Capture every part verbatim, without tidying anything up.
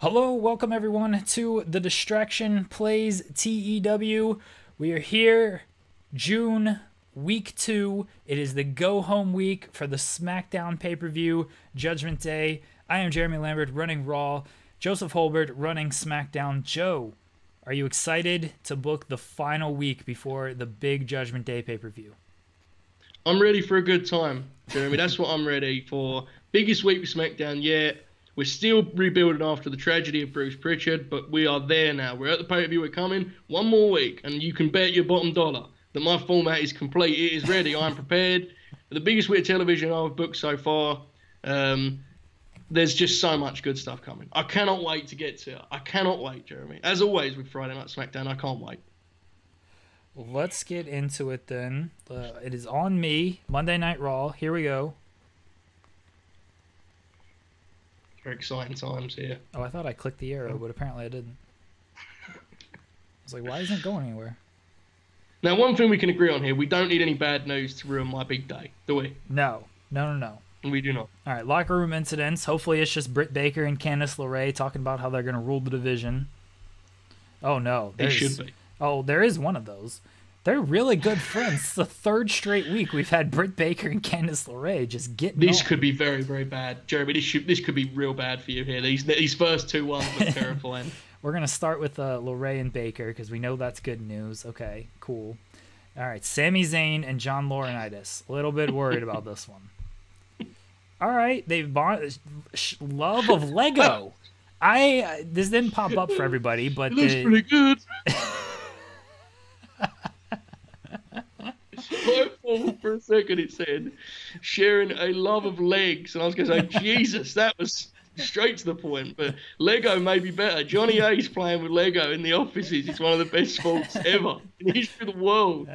Hello, welcome everyone to The Distraction Plays T E W. We are here, June, week two. It is the go-home week for the SmackDown pay-per-view, Judgment Day. I am Jeremy Lambert, running Raw. Joseph Holbert, running SmackDown. Joe, are you excited to book the final week before the big Judgment Day pay-per-view? I'm ready for a good time, Jeremy. That's what I'm ready for. Biggest week for SmackDown yet. We're still rebuilding after the tragedy of Bruce Pritchard, but we are there now. We're at the pay-per-view. We're coming one more week, and you can bet your bottom dollar that my format is complete. It is ready. I'm prepared. The biggest week of television I've booked so far. Um, there's just so much good stuff coming. I cannot wait to get to it. I cannot wait, Jeremy. As always with Friday Night SmackDown, I can't wait. Let's get into it then. Uh, it is on me, Monday Night Raw. Here we go. Exciting times here. Oh, I thought I clicked the arrow, but apparently I didn't. I was like, why isn't it going anywhere? Now, one thing we can agree on here, we don't need any bad news to ruin my big day, do we? No. No, no, no. We do not. All right, locker room incidents. Hopefully it's just Britt Baker and Candice LeRae talking about how they're going to rule the division. Oh, no. They should be. Oh, there is one of those. They're really good friends. The third straight week we've had Britt Baker and Candice LeRae just getting This on. Could be very, very bad. Jeremy, this, should, this could be real bad for you here. These, these first two ones look terrifying. We're going to start with uh, LeRae and Baker because we know that's good news. Okay, cool. All right, Sami Zayn and John Laurinaitis. A little bit worried about this one. All right, they've bought love of Lego. I uh, This didn't pop up for everybody, but... It looks the, pretty good. For a second it said sharing a love of legs, and I was going to say Jesus, that was straight to the point, but Lego may be better. Johnny A's playing with Lego in the offices. It's one of the best sports ever in the history of the world.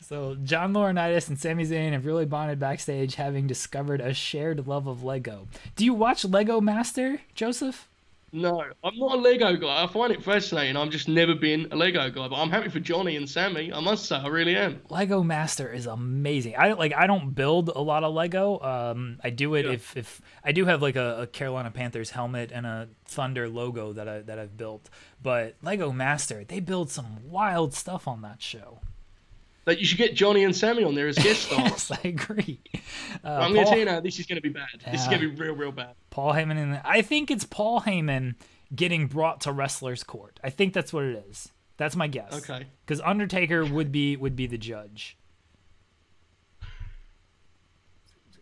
So John Laurinaitis and Sami Zayn have really bonded backstage, having discovered a shared love of Lego. Do you watch Lego Master, Joseph? No, I'm not a Lego guy. I find it fascinating. I've just never been a Lego guy, but I'm happy for Johnny and Sammy. I must say, I really am. Lego Master is amazing. I like. I don't build a lot of Lego. Um, I do it yeah. if if I do have like a, a Carolina Panthers helmet and a Thunder logo that I that I've built. But Lego Master, they build some wild stuff on that show. Like, you should get Johnny and Sammy on there as guest stars. Yes, I agree. Uh, I'm going to tell you now, this is going to be bad. Uh, this is going to be real, real bad. Paul Heyman. And I think it's Paul Heyman getting brought to wrestler's court. I think that's what it is. That's my guess. Okay. Because Undertaker would be would be the judge.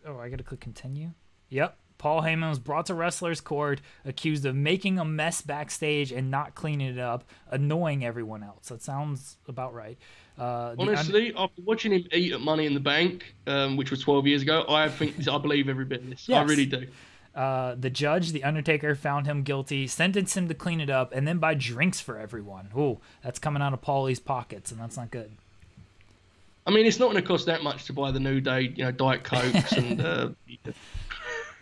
Oh, I got to click continue. Yep. Paul Heyman was brought to wrestler's court, accused of making a mess backstage and not cleaning it up, annoying everyone else. That sounds about right. Uh, Honestly, after watching him eat at Money in the Bank, um, which was twelve years ago, I think I believe every bit of this. Yes. I really do. Uh, the judge, the Undertaker, found him guilty, sentenced him to clean it up, and then buy drinks for everyone. Ooh, that's coming out of Paulie's pockets, and that's not good. I mean, it's not going to cost that much to buy the New Day, you know, Diet Cokes and... Uh,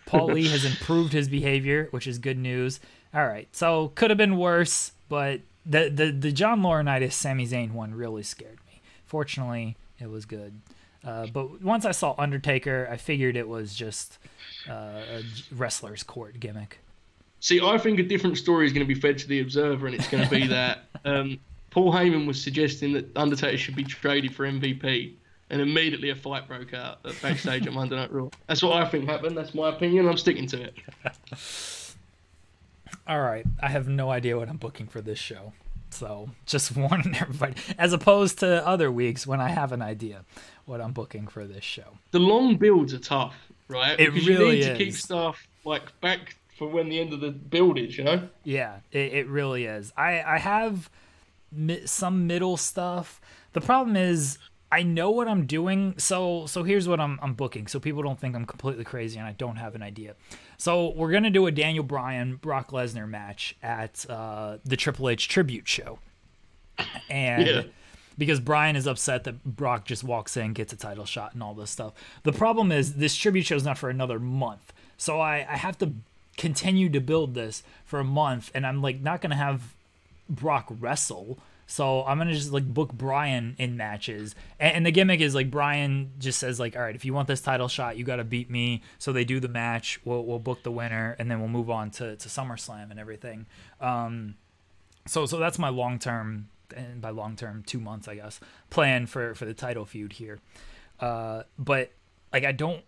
Paulie has improved his behavior, which is good news. All right, so could have been worse, but the the, the John Laurinaitis, Sami Zayn one really scared me. Fortunately, it was good. Uh, but once I saw Undertaker, I figured it was just uh, a wrestler's court gimmick. See, I think a different story is going to be fed to the Observer, and it's going to be that um, Paul Heyman was suggesting that Undertaker should be traded for M V P. And immediately a fight broke out at backstage at Monday Night Raw. That's what I think happened. That's my opinion. I'm sticking to it. All right. I have no idea what I'm booking for this show. So just warning everybody, as opposed to other weeks when I have an idea what I'm booking for this show. The long builds are tough, right? It because really is. You need is. to keep stuff like back for when the end of the build is, you know? Yeah, it, it really is. I, I have mi some middle stuff. The problem is... I know what I'm doing, so so here's what I'm, I'm booking, so people don't think I'm completely crazy and I don't have an idea. So we're going to do a Daniel Bryan, Brock Lesnar match at uh, the Triple H tribute show. And yeah. Because Bryan is upset that Brock just walks in, gets a title shot and all this stuff. The problem is this tribute show is not for another month, so I, I have to continue to build this for a month, and I'm like not going to have Brock wrestle So I'm going to just like book Bryan in matches. And, and the gimmick is like Bryan just says like, all right, if you want this title shot, you got to beat me. So they do the match. We'll, we'll book the winner and then we'll move on to, to SummerSlam and everything. Um, so, so that's my long-term, and by long-term two months, I guess, plan for, for the title feud here. Uh, but like, I don't,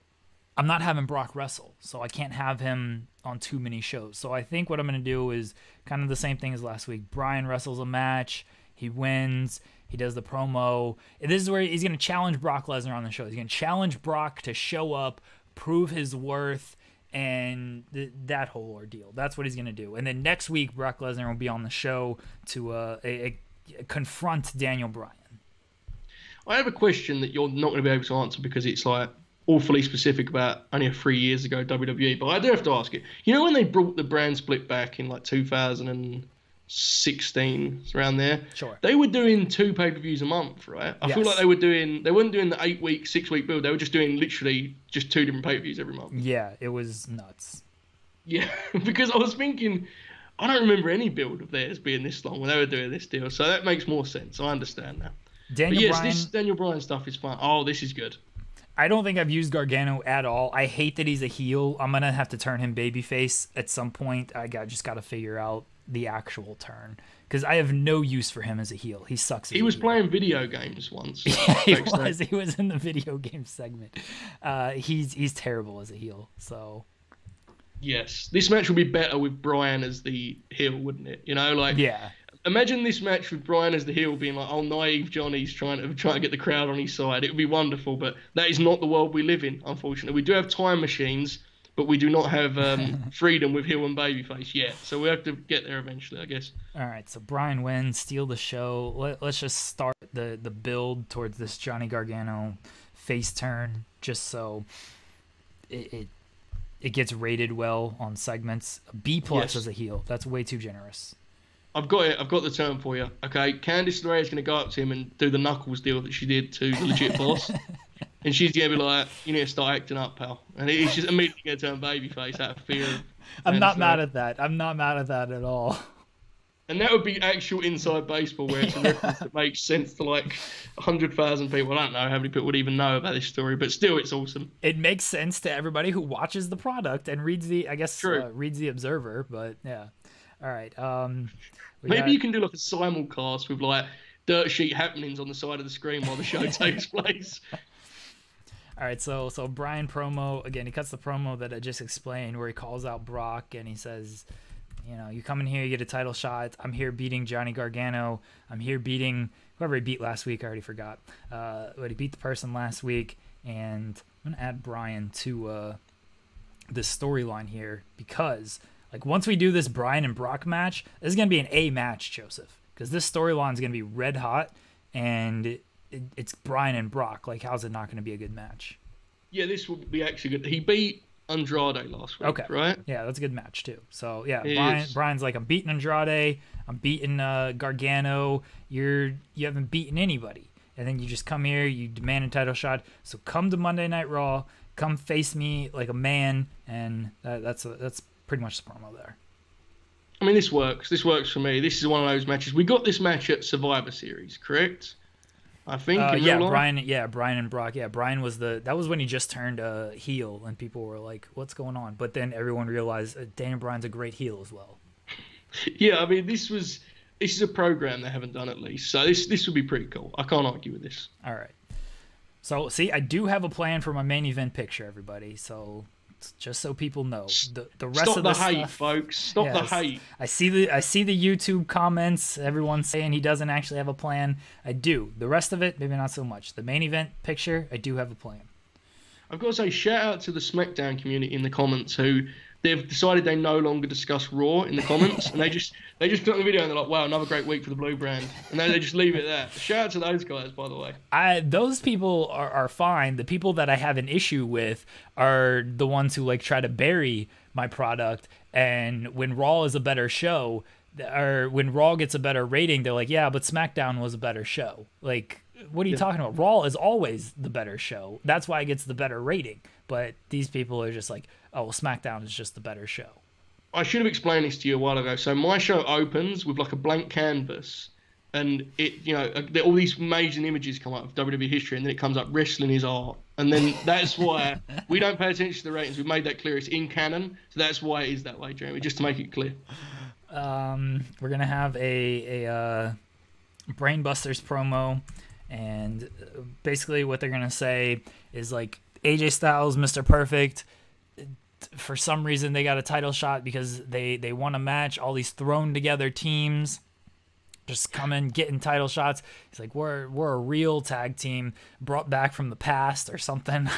I'm not having Brock wrestle, so I can't have him on too many shows. So I think what I'm going to do is kind of the same thing as last week. Bryan wrestles a match. He wins. He does the promo. This is where he's going to challenge Brock Lesnar on the show. He's going to challenge Brock to show up, prove his worth, and th that whole ordeal. That's what he's going to do. And then next week, Brock Lesnar will be on the show to uh, a, a confront Daniel Bryan. I have a question that you're not going to be able to answer because it's like awfully specific about only three years ago W W E, but I do have to ask it. You know when they brought the brand split back in like two thousand sixteen, around there? Sure. They were doing two pay-per-views a month, right? I yes. feel like they were doing, they weren't doing the eight-week, six-week build. They were just doing literally just two different pay-per-views every month. Yeah, it was nuts. Yeah, because I was thinking, I don't remember any build of theirs being this long when they were doing this deal, so that makes more sense. I understand that. Daniel but yes, Bryan... this Daniel Bryan stuff is fun. Oh, this is good. I don't think I've used Gargano at all. I hate that he's a heel. I'm going to have to turn him babyface at some point. I got, just got to figure out the actual turn because I have no use for him as a heel. He sucks. He was heel. playing video games once. Yeah, he was. He was in the video game segment. Uh, he's he's terrible as a heel. So yes, this match would be better with Bryan as the heel, wouldn't it? You know, like yeah. Imagine this match with Bryan as the heel being like, oh, naive Johnny's trying to trying to get the crowd on his side. It would be wonderful, but that is not the world we live in, unfortunately. We do have time machines, but we do not have um, freedom with heel and babyface yet. So we have to get there eventually, I guess. All right, so Bryan wins, steal the show. Let, let's just start the, the build towards this Johnny Gargano face turn just so it... it It gets rated well on segments. B plus yes. as a heel. That's way too generous. I've got it. I've got the term for you. Okay, Candice LeRae is going to go up to him and do the knuckles deal that she did to the Legit Boss. And she's going to be like, you need to start acting up, pal. And he's just immediately going to turn babyface out of fear. I'm not mad at that. I'm not mad at that at all. And that would be actual inside baseball where it's a reference that makes sense to like one hundred thousand people. I don't know how many people would even know about this story, but still it's awesome. It makes sense to everybody who watches the product and reads the, I guess, uh, reads the Observer, but yeah. All right. Um, Maybe got... you can do like a simulcast with like dirt sheet happenings on the side of the screen while the show takes place. All right, so so Bryan promo, again, he cuts the promo that I just explained where he calls out Brock and he says, you know, you come in here, you get a title shot. I'm here beating Johnny Gargano. I'm here beating whoever he beat last week. I already forgot. Uh, but he beat the person last week. And I'm going to add Bryan to uh, this storyline here because, like, once we do this Bryan and Brock match, this is going to be an A match, Joseph, because this storyline is going to be red hot. And it, it, it's Bryan and Brock. Like, how's it not going to be a good match? Yeah, this will be actually good. He beat Andrade last week, okay, right? Yeah, that's a good match too. So yeah, Bryan, Bryan's like, I'm beating Andrade, I'm beating uh, Gargano. You're you haven't beaten anybody, and then you just come here, you demand a title shot. So come to Monday Night Raw, come face me like a man, and uh, that's a, that's pretty much the promo there. I mean, this works. This works for me. This is one of those matches. We got this match at Survivor Series, correct? I think uh, yeah, Bryan, yeah, Bryan and Brock. Yeah, Bryan was the that was when he just turned uh, heel, and people were like, "What's going on?" But then everyone realized uh, Daniel Bryan's a great heel as well. Yeah, I mean, this was this is a program they haven't done at least, so this this would be pretty cool. I can't argue with this. All right, so see, I do have a plan for my main event picture, everybody. So just so people know, the the rest Stop of the, the hate, stuff, folks. Stop yes, the hate. I see the I see the YouTube comments. Everyone saying he doesn't actually have a plan. I do. The rest of it, maybe not so much. The main event picture, I do have a plan. I've got to say, shout out to the SmackDown community in the comments who they've decided they no longer discuss Raw in the comments, and they just they just put on the video and they're like, wow, another great week for the Blue Brand, and then they just leave it there. Shout out to those guys, by the way. I those people are are fine. The people that I have an issue with are the ones who like try to bury my product, and when Raw is a better show, or when Raw gets a better rating, they're like, yeah, but SmackDown was a better show. Like, what are you yeah. talking about? Raw is always the better show. That's why it gets the better rating. But these people are just like, oh, well, SmackDown is just the better show. I should have explained this to you a while ago. So my show opens with like a blank canvas. And it, you know, all these amazing images come up of W W E history, and then it comes up, wrestling is art. And then that's why we don't pay attention to the ratings. We've made that clear. It's in canon. So that's why it is that way, Jeremy, just to make it clear. Um, we're going to have a, a uh, Brainbusters promo. And basically what they're going to say is, like, A J Styles, Mister Perfect, for some reason they got a title shot because they, they won a match. All these thrown together teams just coming, getting title shots. He's like, we're we're a real tag team brought back from the past or something.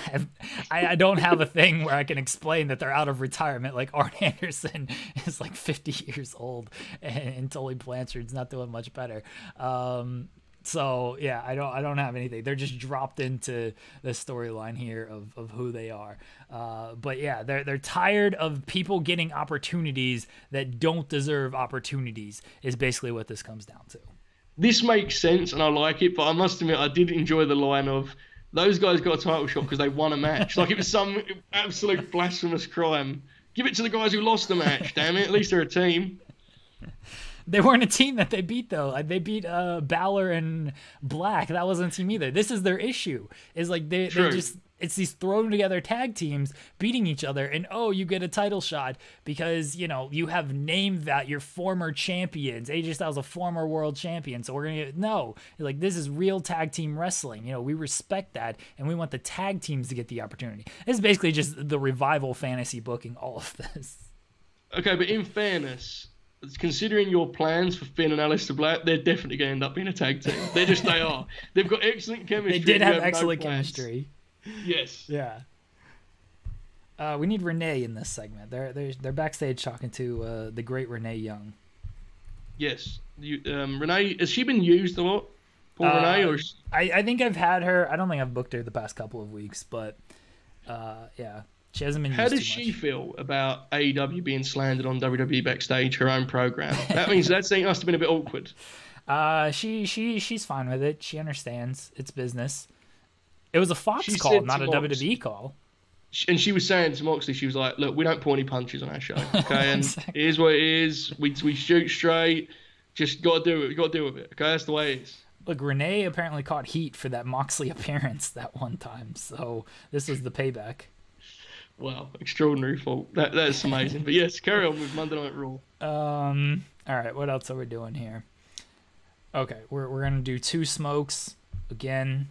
I, I don't have a thing where I can explain that they're out of retirement. Like, Arn Anderson is like fifty years old, and, and Tully Blanchard's not doing much better. Um, so yeah, I don't I don't have anything. They're just dropped into the storyline here of of who they are. Uh, but yeah, they're they're tired of people getting opportunities that don't deserve opportunities, is basically what this comes down to. This makes sense, and I like it. But I must admit, I did enjoy the line of, those guys got a title shot because they won a match. Like, it was some absolute blasphemous crime. Give it to the guys who lost the match. Damn it, at least they're a team. They weren't a team that they beat, though. They beat uh, Balor and Black. That wasn't a team either. This is their issue. Is like they they just it's these thrown together tag teams beating each other, and oh, you get a title shot because, you know, you have named that your former champions. A J Styles a former world champion, so we're gonna get, no. Like, this is real tag team wrestling. You know, we respect that, and we want the tag teams to get the opportunity. This is basically just the Revival fantasy booking all of this. Okay, but in fairness, considering your plans for Finn and Alistair Black, they're definitely going to end up being a tag team. They're just, they are. They've got excellent chemistry. They did have, have excellent no chemistry. Yes. Yeah. Uh, we need Renee in this segment. They're, they're, they're backstage talking to uh, the great Renee Young. Yes. You, um, Renee, has she been used a lot? Poor uh, Renee? Or... I, I think I've had her. I don't think I've booked her the past couple of weeks, but uh, yeah. She hasn't been. How does she feel about A E W being slandered on W W E backstage, her own program? That means that thing must have been a bit awkward. Uh, she she she's fine with it. She understands it's business. It was a Fox call, not a W W E call. And she was saying to Moxley, she was like, "Look, we don't pull any punches on our show, okay? And it is what it is. We we shoot straight. Just gotta do it. We gotta deal with it, okay? That's the way it is." Look, Renee apparently caught heat for that Moxley appearance that one time, so this was the payback. Wow, extraordinary fault. That That's amazing. But yes, carry on with Monday Night Raw. Um, all right, what else are we doing here? Okay, we're, we're going to do two smokes again.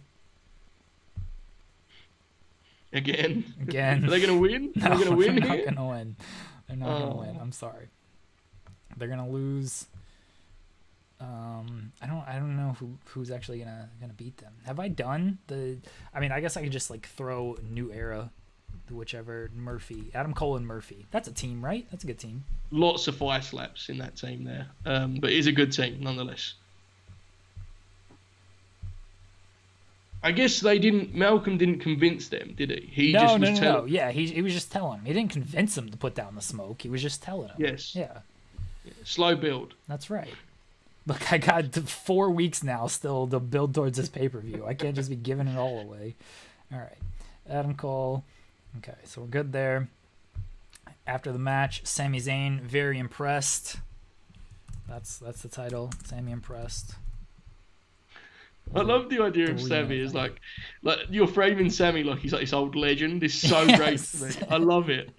Again? Again. Are they going to win? No, they're going to win? They're not going to win. They're not oh. going to win. I'm sorry. They're going to lose. Um, I don't, I don't know who, who's actually going to gonna beat them. Have I done the... I mean, I guess I could just, like, throw New Era... Whichever Murphy, Adam Cole and Murphy. That's a team, right? That's a good team. Lots of fire slaps in that team there, um, but it is a good team nonetheless. I guess they didn't. Malcolm didn't convince them, did he? He no, just no, was no, no. Yeah, he he was just telling them. He didn't convince them to put down the smoke. He was just telling them. Yes. Yeah. yeah. Slow build. That's right. Look, I got four weeks now still to build towards this pay per view. I can't just be giving it all away. All right, Adam Cole. Okay, so we're good there. After the match, Sami Zayn, very impressed. That's that's the title, Sami impressed. I love the idea of Sami is like, like you're framing Sami like he's like this old legend. It's so yes. great to me. I love it.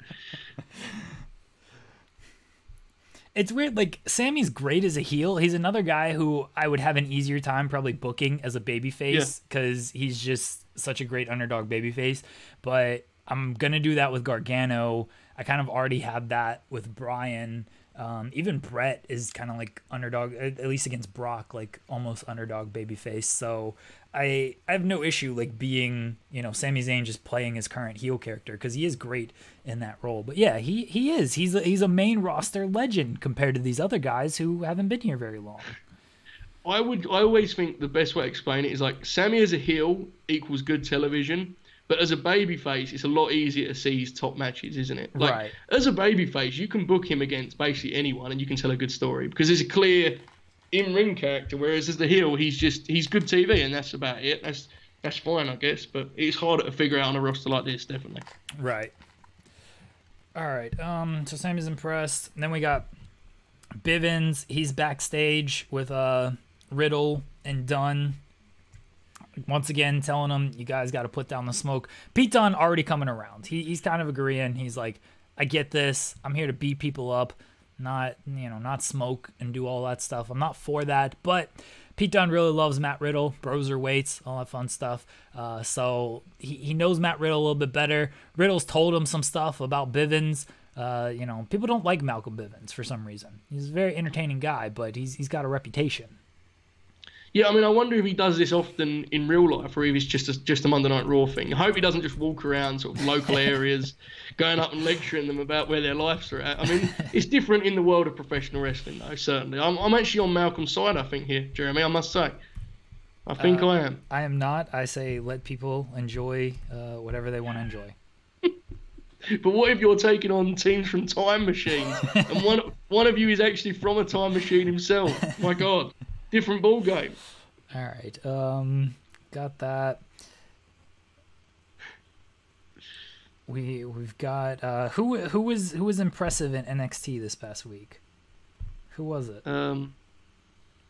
It's weird, like, Sami's great as a heel. He's another guy who I would have an easier time probably booking as a babyface because yeah. he's just such a great underdog babyface. But I'm going to do that with Gargano. I kind of already had that with Bryan. Um, even Brett is kind of like underdog, at least against Brock, like almost underdog babyface. So I I have no issue like being, you know, Sami Zayn just playing his current heel character because he is great in that role. But yeah, he he is. He's a, he's a main roster legend compared to these other guys who haven't been here very long. I would I always think the best way to explain it is like Sami as a heel equals good television. But as a babyface, it's a lot easier to see his top matches, isn't it? Like, right. As a babyface, you can book him against basically anyone and you can tell a good story because there's a clear in-ring character, whereas as the heel, he's just he's good T V and that's about it. That's, that's fine, I guess, but it's harder to figure out on a roster like this, definitely. Right. All right, Um. so Sami's impressed. And then we got Bivens. He's backstage with uh, Riddle and Dunn. Once again, telling him, you guys got to put down the smoke. Pete Dunne already coming around. He, he's kind of agreeing. He's like, I get this. I'm here to beat people up, not, you know, not smoke and do all that stuff. I'm not for that. But Pete Dunne really loves Matt Riddle. Bros are weights, all that fun stuff. Uh, so he, he knows Matt Riddle a little bit better. Riddle's told him some stuff about Bivens. Uh, you know, people don't like Malcolm Bivens for some reason. He's a very entertaining guy, but he's he's got a reputation. Yeah, I mean, I wonder if he does this often in real life or if it's just a, just a Monday Night Raw thing. I hope he doesn't just walk around sort of local areas going up and lecturing them about where their lives are at. I mean, it's different in the world of professional wrestling, though, certainly. I'm, I'm actually on Malcolm's side, I think, here, Jeremy, I must say. I think uh, I am. I am not. I say let people enjoy uh, whatever they want to enjoy. But what if you're taking on teams from time machines and one, one of you is actually from a time machine himself? My God. Different ball game. All right, um, got that. We we've got uh, who who was who was impressive in N X T this past week? Who was it? Um,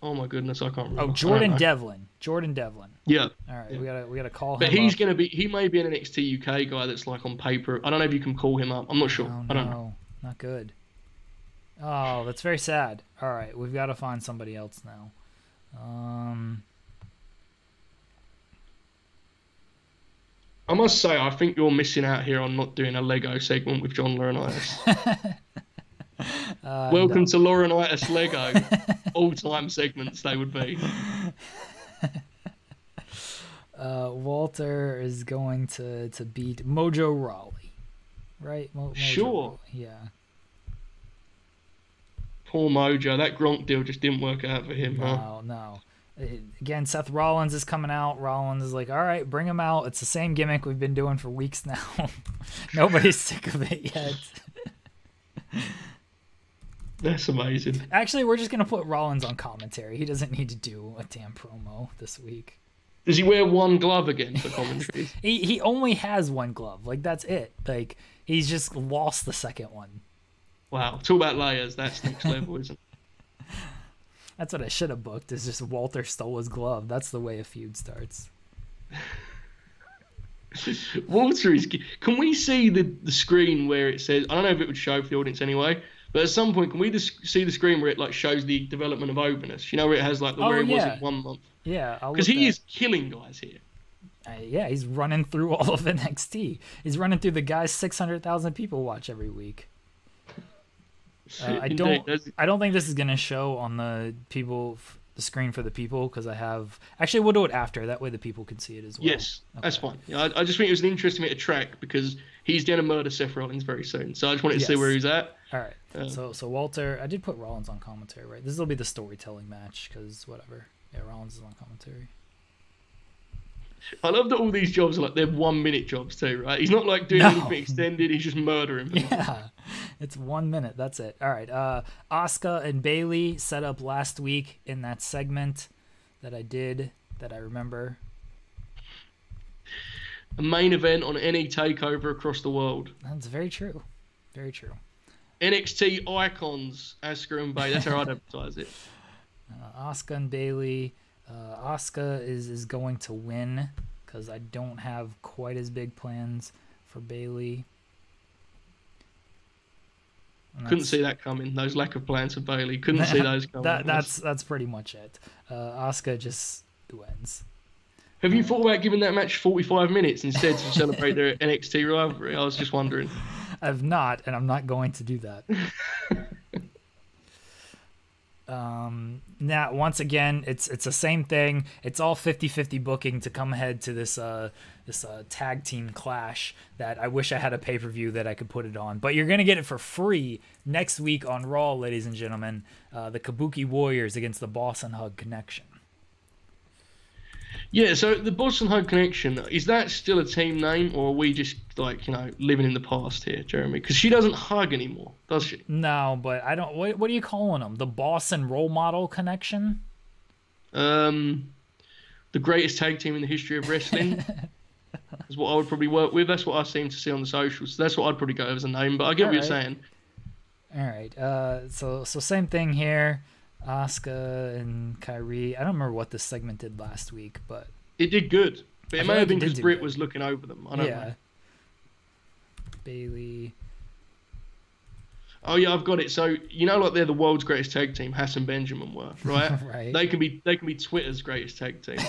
oh my goodness, I can't remember. Oh, Jordan Devlin. Jordan Devlin. Yeah. All right, yeah. we gotta we gotta call him. But he's up. gonna be he may be an N X T U K guy that's like on paper. I don't know if you can call him up. I'm not sure. Oh, no, I don't know. Not good. Oh, that's very sad. All right, we've got to find somebody else now. Um, I must say, I think you're missing out here on not doing a Lego segment with John Laurinaitis. uh, Welcome no. to Laurinaitis Lego. All-time segments they would be. Uh, Walter is going to to beat Mojo Rawley, right? Mo Mojo sure. Rawley. Yeah. Poor Mojo, that Gronk deal just didn't work out for him. Wow, huh? No. Again, Seth Rollins is coming out. Rollins is like, all right, bring him out. It's the same gimmick we've been doing for weeks now. Nobody's sick of it yet. That's amazing. Actually, we're just going to put Rollins on commentary. He doesn't need to do a damn promo this week. Does he wear one glove again for commentary? he, he only has one glove. Like, that's it. Like, he's just lost the second one. Wow, talk about layers. That's next level, isn't it? That's what I should have booked, is just Walter stole his glove. That's the way a feud starts. Walter is... Can we see the, the screen where it says... I don't know if it would show for the audience anyway, but at some point, can we just see the screen where it like shows the development of Openus? You know, where it has like the oh, where he yeah. was in one month? Yeah, I'll Because he that. is killing guys here. Uh, yeah, he's running through all of N X T. He's running through the guys six hundred thousand people watch every week. Uh, I don't. I don't think this is gonna show on the people, the screen for the people, because I have. Actually, we'll do it after. That way, the people can see it as well. Yes, okay. That's fine. Yeah, I, I just think it was an interesting bit of track because he's gonna murder Seth Rollins very soon. So I just wanted to yes. see where he's at. All right. Um, so so Walter, I did put Rollins on commentary, right? This will be the storytelling match because whatever. Yeah, Rollins is on commentary. I love that all these jobs are like they're one minute jobs too, right? He's not like doing no. anything extended. He's just murdering people. Yeah, it's one minute. That's it. All right. Uh, Asuka and Bayley set up last week in that segment that I did that I remember. A main event on any takeover across the world. That's very true. Very true. N X T icons, Asuka and Bayley. That's how I'd advertise it. Uh, Asuka and Bayley. Uh, Asuka is, is going to win because I don't have quite as big plans for Bayley. Couldn't see that coming. Those lack of plans for Bayley. Couldn't see those coming. That, that's that's pretty much it. Uh, Asuka just wins. Have you thought about giving that match forty-five minutes instead to celebrate their N X T rivalry? I was just wondering. I've not, and I'm not going to do that. Um, now, once again, it's it's the same thing. It's all fifty fifty booking to come ahead to this uh, this uh, tag team clash that I wish I had a pay-per-view that I could put it on. But you're going to get it for free next week on Raw, ladies and gentlemen. Uh, the Kabuki Warriors against the Boston Hug Connection. Yeah, so the Boston Hug Connection, is that still a team name, or are we just, like, you know, living in the past here, Jeremy? Because she doesn't hug anymore, does she? No, but I don't... What, what are you calling them? The Boston Role Model Connection? Um, the greatest tag team in the history of wrestling is what I would probably work with. That's what I seem to see on the socials. That's what I'd probably go as a name, but I get All what right. you're saying. All right. Uh, so, so same thing here. Asuka and Kyrie. I don't remember what this segment did last week, but it did good. But it may have been because Britt was looking over them. I don't yeah. know. Bayley. Oh yeah, I've got it. So you know, like they're the world's greatest tag team. Hassan Benjamin were right. right. They can be. They can be Twitter's greatest tag team.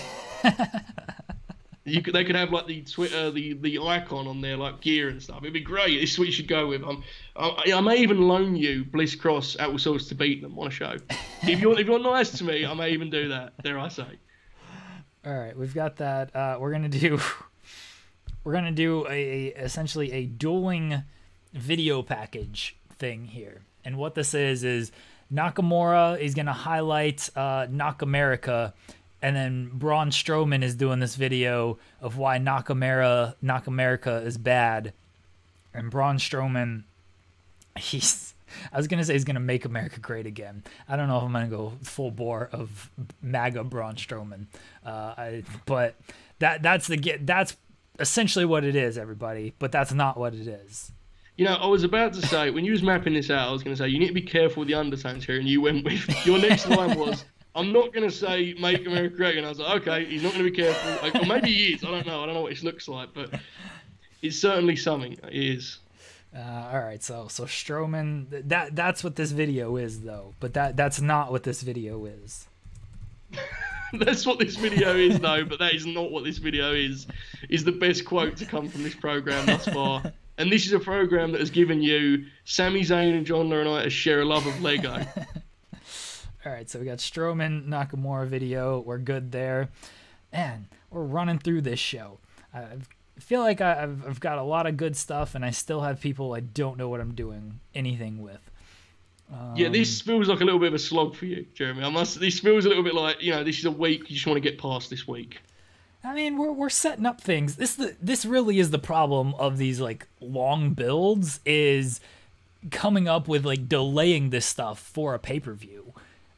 You could, they could have like the Twitter, the, the icon on their like gear and stuff. It'd be great. This is what you should go with. Um, I, I may even loan you Bliss Cross at All Souls to beat them on a show. If you're if you're nice to me, I may even do that. Dare I say? All right, we've got that. Uh, we're gonna do. We're gonna do a, a essentially a dueling video package thing here, and what this is is Nakamura is gonna highlight uh, Nakamerica. And then Braun Strowman is doing this video of why Nakamura, Nakamerica is bad. And Braun Strowman, he's, I was going to say he's going to make America great again. I don't know if I'm going to go full bore of MAGA Braun Strowman. Uh, I, but that that's the that's essentially what it is, everybody. But that's not what it is. You know, I was about to say, when you was mapping this out, I was going to say, you need to be careful with the undertones here. And you went with, your next line was, I'm not going to say make America great. And I was like, okay, he's not going to be careful. Like, or maybe he is. I don't know. I don't know what this looks like, but it's certainly something. It is. Uh, all right. So, so Strowman, that, that's what this video is though, but that, that's not what this video is. That's what this video is though, but that is not what this video is, is the best quote to come from this program thus far. And this is a program that has given you Sami Zayn and John Laurinaitis share a love of Lego. All right, so we got Strowman, Nakamura video. We're good there. Man, we're running through this show. I feel like I've, I've got a lot of good stuff, and I still have people I don't know what I'm doing anything with. Um, yeah, this feels like a little bit of a slog for you, Jeremy. I must. This feels a little bit like, you know, this is a week. You just want to get past this week. I mean, we're we're setting up things. This the, this really is the problem of these like long builds, is coming up with like delaying this stuff for a pay-per-view.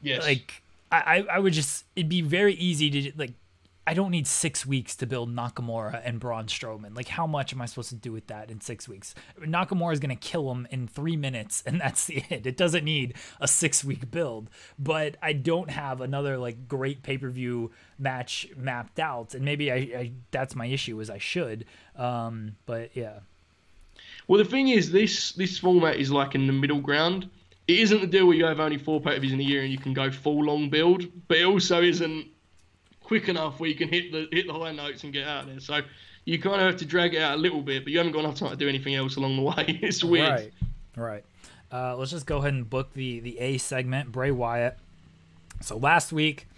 Yes. Like, I, I would just, it'd be very easy to, like, I don't need six weeks to build Nakamura and Braun Strowman. Like, how much am I supposed to do with that in six weeks? Nakamura is going to kill him in three minutes, and that's the end. It doesn't need a six-week build. But I don't have another, like, great pay-per-view match mapped out. And maybe I, I that's my issue, is I should. Um, but, yeah. Well, the thing is, this this format is, like, in the middle ground. It isn't the deal where you have only four pay-per-views in a year and you can go full long build, but it also isn't quick enough where you can hit the hit the high notes and get out of there. So you kind of have to drag it out a little bit, but you haven't got enough time to do anything else along the way. It's weird. Right, right. Uh, let's just go ahead and book the, the A segment, Bray Wyatt. So last week,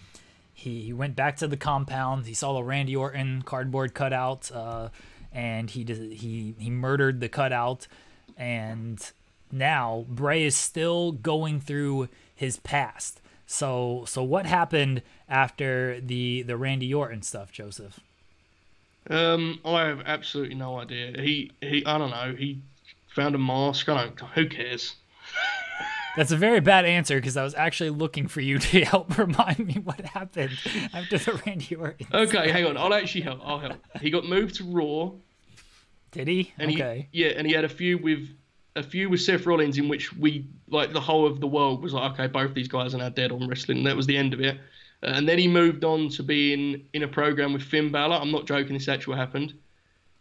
he, he went back to the compound. He saw the Randy Orton cardboard cutout, uh, and he, did, he, he murdered the cutout, and... Now Bray is still going through his past. So so what happened after the the Randy Orton stuff, Joseph? Um, I have absolutely no idea. He he, I don't know. He found a mask. I don't. Who cares? That's a very bad answer, because I was actually looking for you to help remind me what happened after the Randy Orton. Okay, stuff. Hang on. I'll actually help. I'll help. He got moved to Raw. Did he? And okay. He, yeah, and he had a feud with. A few with Seth Rollins, in which we, like, the whole of the world was like, okay, both these guys are now dead on wrestling. That was the end of it. Uh, and then he moved on to being in a program with Finn Balor. I'm not joking, this actually happened,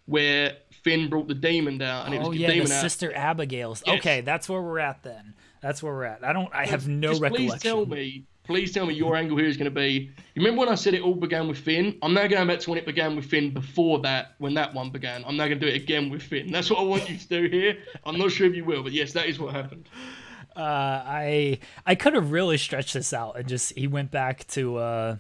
where Finn brought the demon down. And it was oh, the yeah, demon the out. Sister Abigail's. Yes. Okay, that's where we're at then. That's where we're at. I don't, I have no Just recollection. Please tell me, please tell me your angle here is going to be, you remember when I said it all began with Finn? I'm now going back to when it began with Finn before that, when that one began. I'm now going to do it again with Finn. That's what I want you to do here. I'm not sure if you will, but yes, that is what happened. Uh, I I could have really stretched this out and just, he went back to, uh,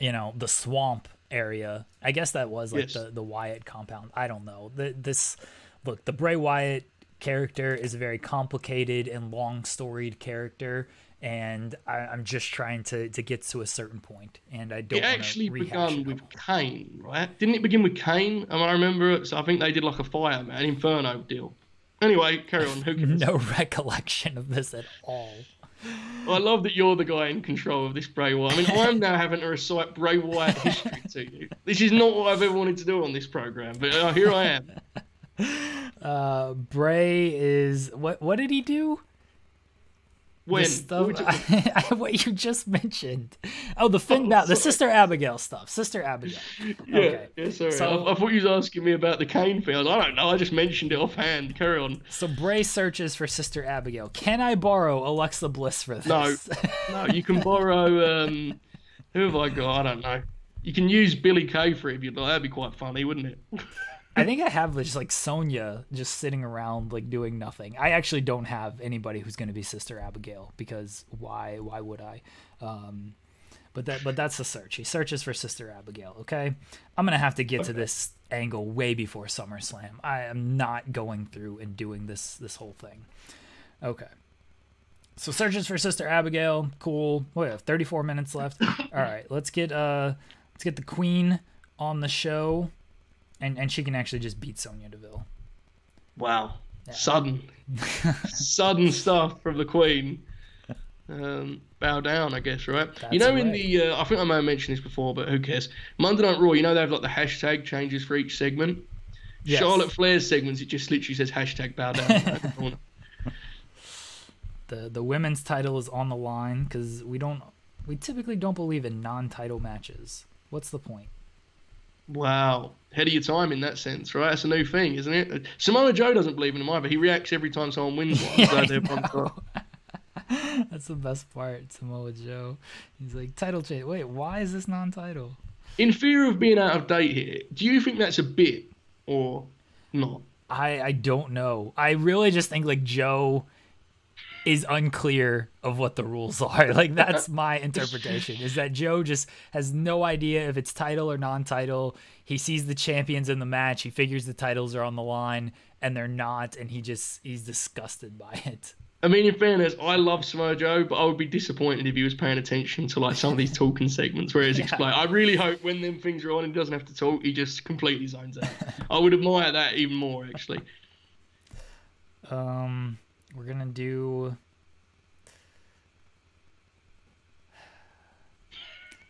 you know, the swamp area. I guess that was like yes. the, the Wyatt compound. I don't know. The, this, look, the Bray Wyatt character is a very complicated and long storied character, and I, I'm just trying to to get to a certain point, and I don't. It actually began with Kane, right? Didn't it begin with Kane? I, mean, I remember it. So I think they did like a fire, an Inferno deal. Anyway, carry on. Who cares? No recollection of this at all. Well, I love that you're the guy in control of this Bray Wyatt. I mean, I'm now having to recite Bray Wyatt history to you. This is not what I've ever wanted to do on this program, but uh, here I am. Uh, Bray is what? What did he do? When? Stuff, you... I, I, what you just mentioned. Oh, the Finn oh, Balor, the Sister Abigail stuff. Sister Abigail. Yeah, okay. yeah sorry. So, I, I thought you was asking me about the cane field. I don't know. I just mentioned it offhand. Carry on. So Bray searches for Sister Abigail. Can I borrow Alexa Bliss for this? No, no. You can borrow, um, who have I got? I don't know. You can use Billy Kay for it if you'd like. That'd be quite funny, wouldn't it? I think I have just like Sonya just sitting around like doing nothing. I actually don't have anybody who's going to be Sister Abigail because why? Why would I? Um, but that but that's the search. He searches for Sister Abigail. Okay, I'm gonna have to get okay. to this angle way before SummerSlam. I am not going through and doing this this whole thing. Okay, so searches for Sister Abigail. Cool. We have thirty-four minutes left. All right, let's get uh let's get the Queen on the show. And and she can actually just beat Sonya Deville. Wow. Yeah. Sudden. Sudden stuff from the Queen. Um, bow down, I guess, right? That's you know, right. in the, uh, I think I may have mentioned this before, but who cares? Monday Night Raw, you know they have like the hashtag changes for each segment? Yes. Charlotte Flair's segments, it just literally says hashtag bow down. the, the women's title is on the line because we don't, we typically don't believe in non-title matches. What's the point? Wow. Ahead of your time in that sense, right? That's a new thing, isn't it? Samoa Joe doesn't believe in him either. He reacts every time someone wins one. Yeah, so that's the best part, Samoa Joe. He's like, title change. Wait, why is this non-title? In fear of being out of date here, do you think that's a bit or not? I, I don't know. I really just think like Joe is unclear of what the rules are. Like that's my interpretation, is that Joe just has no idea if it's title or non-title. He sees the champions in the match. He figures the titles are on the line and they're not. And he just, he's disgusted by it. I mean, in fairness, I love Samoa Joe, but I would be disappointed if he was paying attention to like some of these talking segments where he's yeah. explained. I really hope when them things are on and he doesn't have to talk, he just completely zones out. I would admire that even more actually. Um, We're going to do...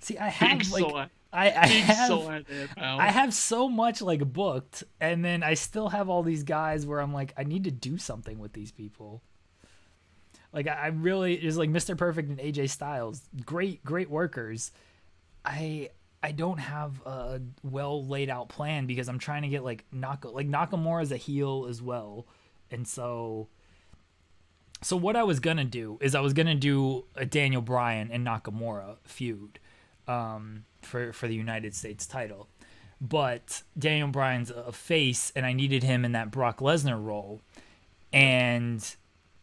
See, I have, Big like... I, I, have, there, I have so much, like, booked, and then I still have all these guys where I'm like, I need to do something with these people. Like, I, I really... It's like Mister Perfect and A J Styles. Great, great workers. I... I don't have a well laid out plan because I'm trying to get, like, Nak like Nakamura as a heel as well. And so... So what I was going to do is I was going to do a Daniel Bryan and Nakamura feud um, for, for the United States title. But Daniel Bryan's a face, and I needed him in that Brock Lesnar role. And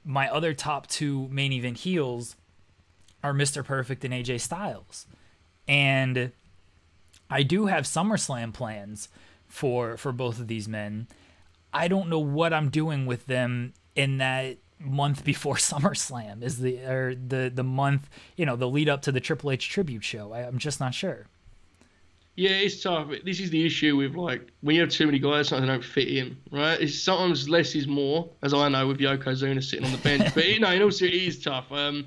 my other top two main event heels are Mister Perfect and A J Styles. And I do have SummerSlam plans for, for both of these men. I don't know what I'm doing with them in that month before SummerSlam is the or the the month, you know, the lead up to the Triple H tribute show. I, I'm just not sure. Yeah, it's tough. This is the issue with like when you have too many guys, sometimes they don't fit in, right? It's sometimes less is more, as I know with Yokozuna sitting on the bench. But you know, and also it is tough. Um,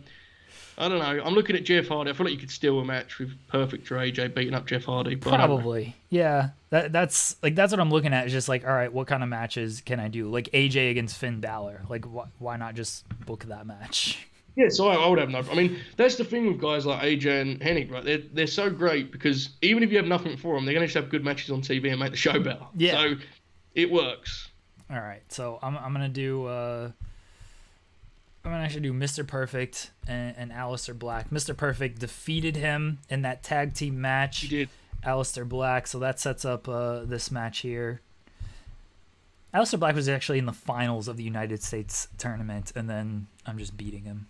I don't know. I'm looking at Jeff Hardy. I feel like you could steal a match with Perfect or A J beating up Jeff Hardy. But probably, yeah. That that's like that's what I'm looking at. Is just like, all right, what kind of matches can I do? Like A J against Finn Balor. Like, wh why not just book that match? Yeah, so I, I would have no. I mean, that's the thing with guys like A J and Hennig, right? They're they're so great because even if you have nothing for them, they're going to just have good matches on T V and make the show better. Yeah. So it works. All right, so I'm I'm gonna do. Uh... I'm going to actually do Mister Perfect and, and Alistair Black. Mister Perfect defeated him in that tag team match. He did. Alistair Black. So that sets up uh, this match here. Alistair Black was actually in the finals of the United States tournament, and then I'm just beating him.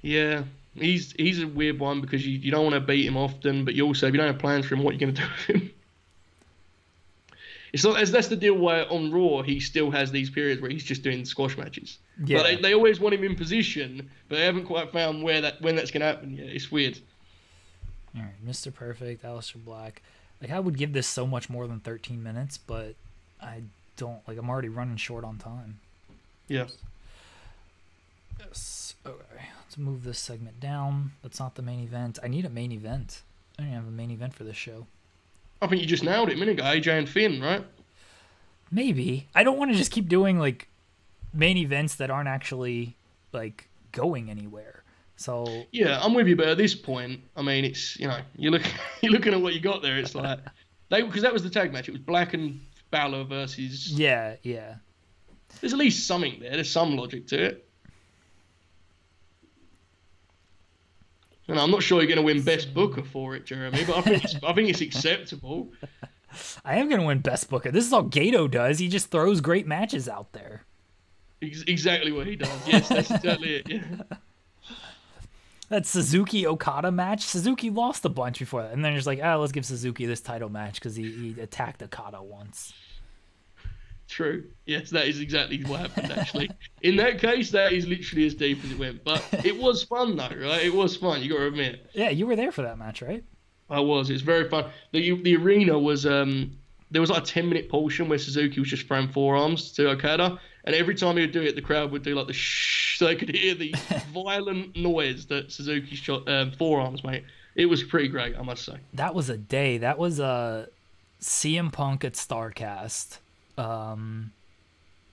Yeah, he's he's a weird one because you, you don't want to beat him often, but you also, if you don't have plans for him, what are you going to do with him? It's not, that's the deal where on Raw he still has these periods where he's just doing squash matches. Yeah. Like they, they always want him in position, but they haven't quite found where that when that's going to happen yet. It's weird. All right, Mister Perfect, Alistair Black. Like I would give this so much more than thirteen minutes, but I don't. Like I'm already running short on time. Yes. Yes. Okay. Let's move this segment down. That's not the main event. I need a main event. I don't have a main event for this show. I think you just nailed it a minute ago, A J and Finn, right? Maybe. I don't want to just keep doing, like, main events that aren't actually, like, going anywhere. So yeah, I'm with you, but at this point, I mean, it's, you know, you look you're looking at what you got there. It's like they, because that was the tag match. It was Black and Balor versus. Yeah, yeah. There's at least something there. There's some logic to it. And I'm not sure you're going to win Best Booker for it, Jeremy, but I think it's, I think it's acceptable. I am going to win Best Booker. This is all Gato does. He just throws great matches out there. Ex exactly what he does. Yes, that's exactly it. Yeah. That Suzuki-Okada match, Suzuki lost a bunch before that. And then he's like, oh, let's give Suzuki this title match because he, he attacked Okada once. True. Yes, that is exactly what happened, actually. In that case, that is literally as deep as it went. But it was fun, though, right? It was fun, you got to admit. Yeah, you were there for that match, right? I was. It was very fun. The, the arena was... Um, there was like a ten-minute portion where Suzuki was just throwing forearms to Okada. And every time he would do it, the crowd would do like the shh, so they could hear the violent noise that Suzuki shot um, forearms, mate. It was pretty great, I must say. That was a day. That was uh, C M Punk at StarCast. Um,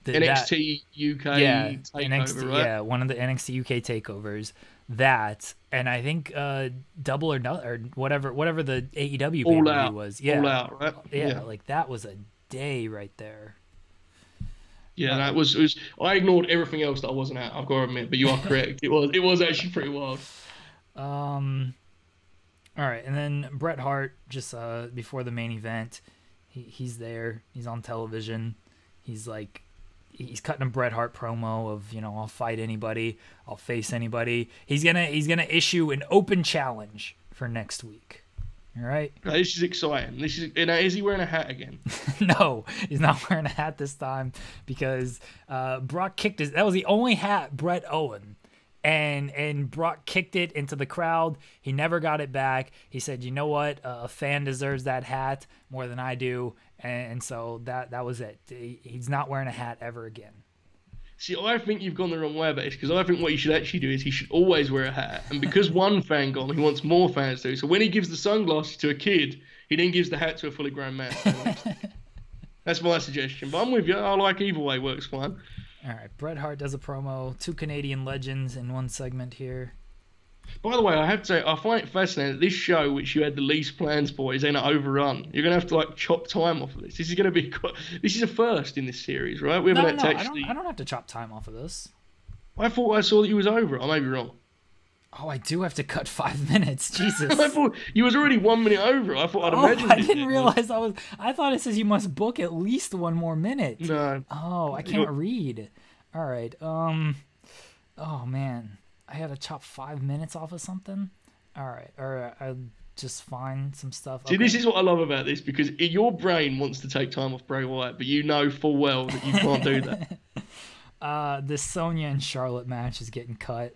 N X T that, U K yeah, takeover, N X T, right? Yeah, one of the N X T U K takeovers. That, and I think uh, Double or Nothing, or whatever, whatever the A E W pay-per-view was. Yeah, All Out, right? Yeah, yeah, like that was a day right there. Yeah, that was, it was. I ignored everything else that I wasn't at, I've got to admit, but you are correct. It was. It was actually pretty wild. Um, all right, and then Bret Hart just uh, before the main event, he he's there. He's on television. He's like, he's cutting a Bret Hart promo of, you know, I'll fight anybody, I'll face anybody. He's gonna he's gonna issue an open challenge for next week. All right. No, this is exciting. This is, and is he wearing a hat again? No, he's not wearing a hat this time because uh, Brock kicked his. That was the only hat Bret Owen, and and Brock kicked it into the crowd. He never got it back. He said, "You know what? Uh, a fan deserves that hat more than I do." And so that that was it. He, he's not wearing a hat ever again. See, I think you've gone the wrong way about this, because I think what you should actually do is he should always wear a hat. And because one fan gone, he wants more fans to. So when he gives the sunglasses to a kid, he then gives the hat to a fully grown man. That's my suggestion. But I'm with you. I like either way. Works fine. All right. Bret Hart does a promo. Two Canadian legends in one segment here. By the way, I have to say, I find it fascinating that this show, which you had the least plans for, is then overrun. You're going to have to, like, chop time off of this. This is going to be... Quite, this is a first in this series, right? We haven't no, had no, to actually... I don't, I don't have to chop time off of this. I thought I saw that you was over. I may be wrong. Oh, I do have to cut five minutes. Jesus. I thought you was already one minute over. I thought I'd oh, imagine... I didn't did realize one. I was... I thought it says you must book at least one more minute. No. Oh, I can't You're... read. All right. Um. Oh, man. I had to chop five minutes off of something. All right, or I'll just find some stuff. Okay. See, this is what I love about this, because your brain wants to take time off Bray Wyatt, but you know full well that you can't do that. Uh, the Sonya and Charlotte match is getting cut.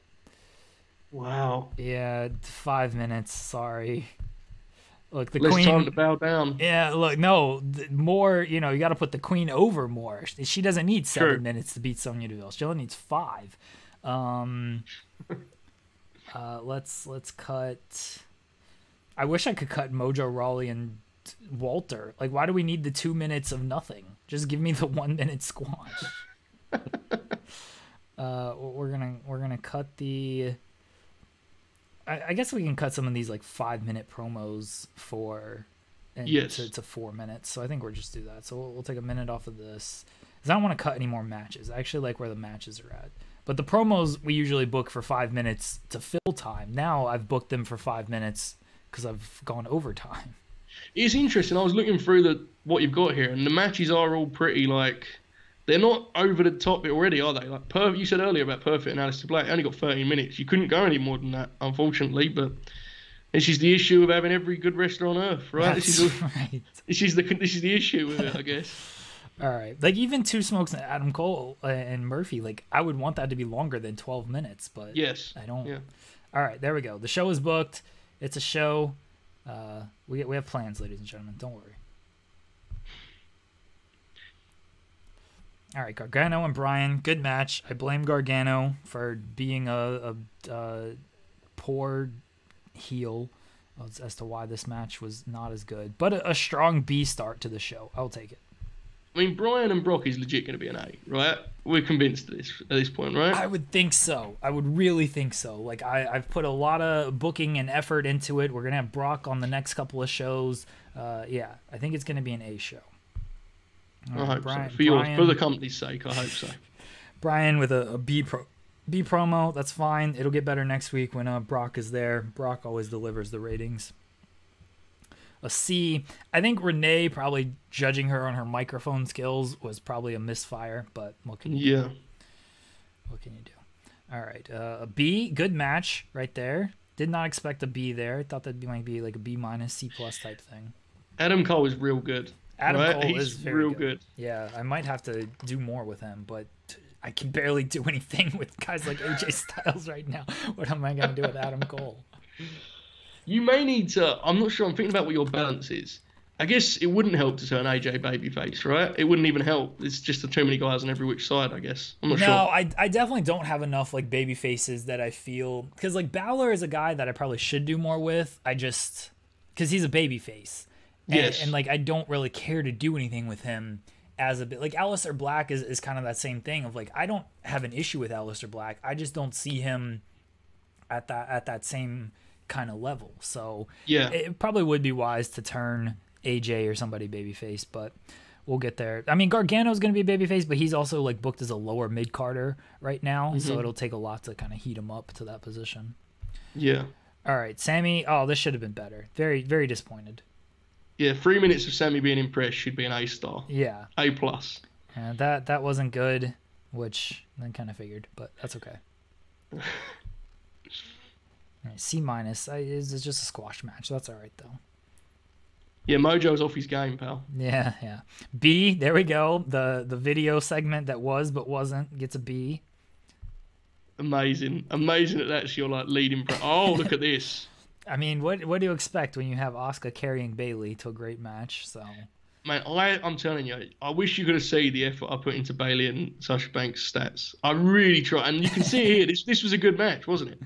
Wow. Yeah, five minutes. Sorry. Look, the Less queen. Time to bow down. Yeah, look, no more. You know, you got to put the queen over more. She doesn't need seven True. minutes to beat Sonya Deville. She only needs five. Um. Uh, let's let's cut. I wish I could cut Mojo Rawley and Walter. Like, why do we need the two minutes of nothing? Just give me the one minute squash. uh, we're gonna we're gonna cut the. I, I guess we can cut some of these like five minute promos for. And yes. To, to four minutes, so I think we'll just do that. So we'll, we'll take a minute off of this, because I don't want to cut any more matches. I actually like where the matches are at. But the promos we usually book for five minutes to fill time. Now I've booked them for five minutes because I've gone overtime. It's interesting. I was looking through the what you've got here, and the matches are all pretty, like, they're not over the top already, are they? Like, per, you said earlier about Perfect and Alistair Black, they only got thirteen minutes. You couldn't go any more than that, unfortunately. But this is the issue of having every good wrestler on earth, right? That's this is the, right. This is the this is the issue with it, I guess. All right, like even Two Smokes and Adam Cole and Murphy, like I would want that to be longer than twelve minutes, but yes, I don't. Yeah. All right, there we go. The show is booked. It's a show. Uh, we we have plans, ladies and gentlemen. Don't worry. All right, Gargano and Bryan, good match. I blame Gargano for being a, a, a poor heel as, as to why this match was not as good, but a, a strong B start to the show. I'll take it. I mean, Bryan and Brock is legit going to be an A, right? We're convinced at this, at this point, right? I would think so. I would really think so. Like, I, I've put a lot of booking and effort into it. We're going to have Brock on the next couple of shows. Uh, yeah, I think it's going to be an A show. All I right, hope Bryan, so. For yours, Bryan, for the company's sake, I hope so. Bryan with a, a B pro, B promo, that's fine. It'll get better next week when uh, Brock is there. Brock always delivers the ratings. A C. I think Renee, probably judging her on her microphone skills, was probably a misfire, but what can you yeah. do? What can you do? All right. Uh, a B, good match right there. Did not expect a B there. I thought that might be like a B minus, C plus type thing. Adam Cole is real good. Adam right? Cole He's is very real good. good. Yeah, I might have to do more with him, but I can barely do anything with guys like A J Styles right now. What am I going to do with Adam Cole? You may need to... I'm not sure. I'm thinking about what your balance is. I guess it wouldn't help to turn A J babyface, right? It wouldn't even help. It's just too many guys on every which side, I guess. I'm not no, sure. No, I, I definitely don't have enough, like, babyfaces that I feel... Because, like, Balor is a guy that I probably should do more with. I just... Because he's a babyface. And, yes. And, like, I don't really care to do anything with him as a bit... Like, Alistair Black is, is kind of that same thing of, like, I don't have an issue with Alistair Black. I just don't see him at that at that same... kind of level, so yeah, it probably would be wise to turn A J or somebody babyface, but we'll get there. I mean, Gargano's going to be babyface, but he's also like booked as a lower mid carder right now, mm-hmm. so it'll take a lot to kind of heat him up to that position. Yeah. All right, Sammy. Oh, this should have been better. Very, very disappointed. Yeah, three minutes of Sammy being impressed should be an A star. Yeah, A plus. And that that wasn't good, which I kind of figured, but that's okay. C minus. It's just a squash match. That's all right, though. Yeah, Mojo's off his game, pal. Yeah, yeah. B, there we go. The the video segment that was but wasn't gets a B. Amazing. Amazing that that's your like, leading... Pro oh, look at this. I mean, what what do you expect when you have Asuka carrying Bayley to a great match? So, man, I, I'm telling you, I wish you could have seen the effort I put into Bayley and Sasha Banks' stats. I really tried. And you can see here, this, this was a good match, wasn't it?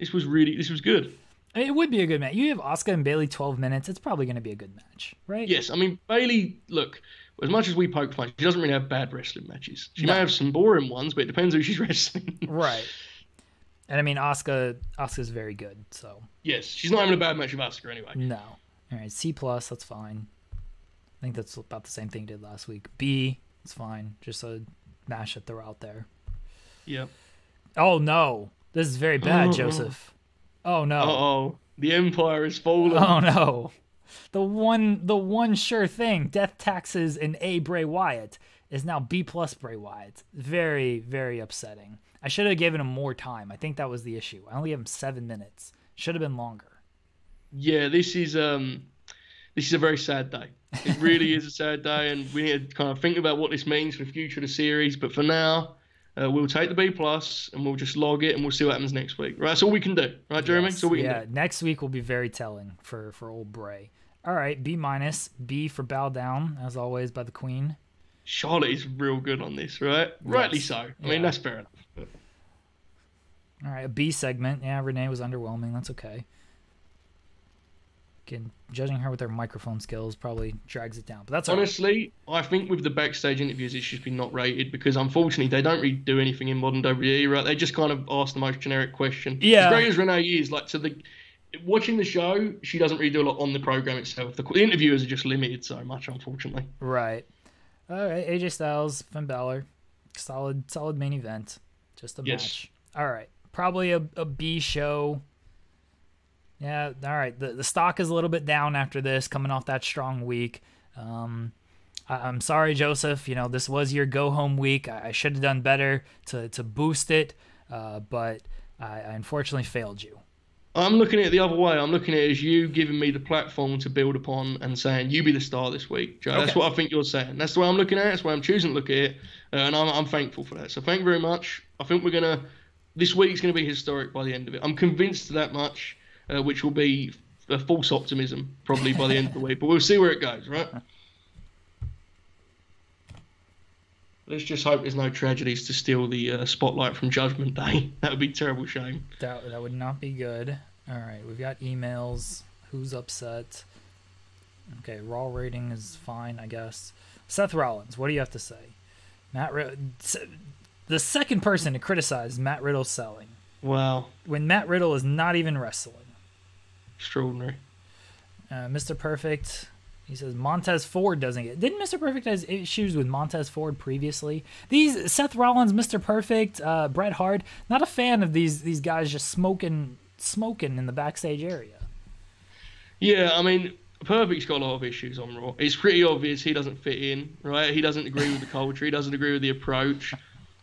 This was really, this was good. I mean, it would be a good match. You have Asuka and Bayley twelve minutes. It's probably going to be a good match, right? Yes. I mean, Bayley, look, as much as we poke fun, she doesn't really have bad wrestling matches. She no. may have some boring ones, but it depends who she's wrestling. Right. And I mean, Asuka, Asuka's very good, so. Yes. She's not having a bad match with Asuka anyway. No. All right. C plus, that's fine. I think that's about the same thing you did last week. B, it's fine. Just a mash that they're out there. Yep. Oh, no. This is very bad, uh-oh. Joseph. Oh, no. Uh-oh. The Empire is falling. Oh, no. The one the one sure thing, Death Taxes and A Bray Wyatt, is now B plus Bray Wyatt. Very, very upsetting. I should have given him more time. I think that was the issue. I only gave him seven minutes. Should have been longer. Yeah, this is um, this is a very sad day. It really is a sad day, and we need to kind of think about what this means for the future of the series. But for now... Uh, we'll take the B plus and we'll just log it and we'll see what happens next week. Right, that's all we can do, right, Jeremy? Yes, so we can yeah. do. Next week will be very telling for for old Bray. All right, B minus, B for bow down as always by the Queen. Charlotte is real good on this, right? Yes. Rightly so. I yeah. mean, that's fair enough. But... All right, a B segment. Yeah, Renee was underwhelming. That's okay. Again, judging her with her microphone skills probably drags it down, but that's honestly right. I think with the backstage interviews it should be not rated, because unfortunately they don't really do anything in modern W W E, right? They just kind of ask the most generic question. Yeah, as great as Renee is, like, so the watching the show, she doesn't really do a lot on the program itself. The interviewers are just limited so much, unfortunately. Right. All right, A J Styles, Finn Balor, solid solid main event, just a yes. match. All right, probably a, a B show. Yeah, all right. The the stock is a little bit down after this, coming off that strong week. Um, I, I'm sorry, Joseph. You know, this was your go-home week. I, I should have done better to, to boost it, uh, but I, I unfortunately failed you. I'm looking at it the other way. I'm looking at it as you giving me the platform to build upon and saying, you be the star this week, Joe. Okay. That's what I think you're saying. That's the way I'm looking at it. That's the way I'm choosing to look at it, uh, and I'm, I'm thankful for that. So thank you very much. I think we're going to – this week's going to be historic by the end of it. I'm convinced of that much. Uh, which will be a false optimism probably by the end of the week, but we'll see where it goes, right? Let's just hope there's no tragedies to steal the uh, spotlight from Judgment Day. That would be a terrible shame. That, that would not be good. All right, we've got emails. Who's upset? Okay, Raw rating is fine, I guess. Seth Rollins, what do you have to say? Matt Riddle, the second person to criticize Matt Riddle's selling. Wow. When Matt Riddle is not even wrestling. Extraordinary. Uh, Mister Perfect, he says Montez Ford doesn't get. Didn't Mister Perfect has issues with Montez Ford previously? These Seth Rollins, Mister Perfect, uh, Bret Hart, not a fan of these these guys just smoking smoking in the backstage area. Yeah, I mean, Perfect's got a lot of issues on Raw. It's pretty obvious he doesn't fit in, right? He doesn't agree with the culture. He doesn't agree with the approach.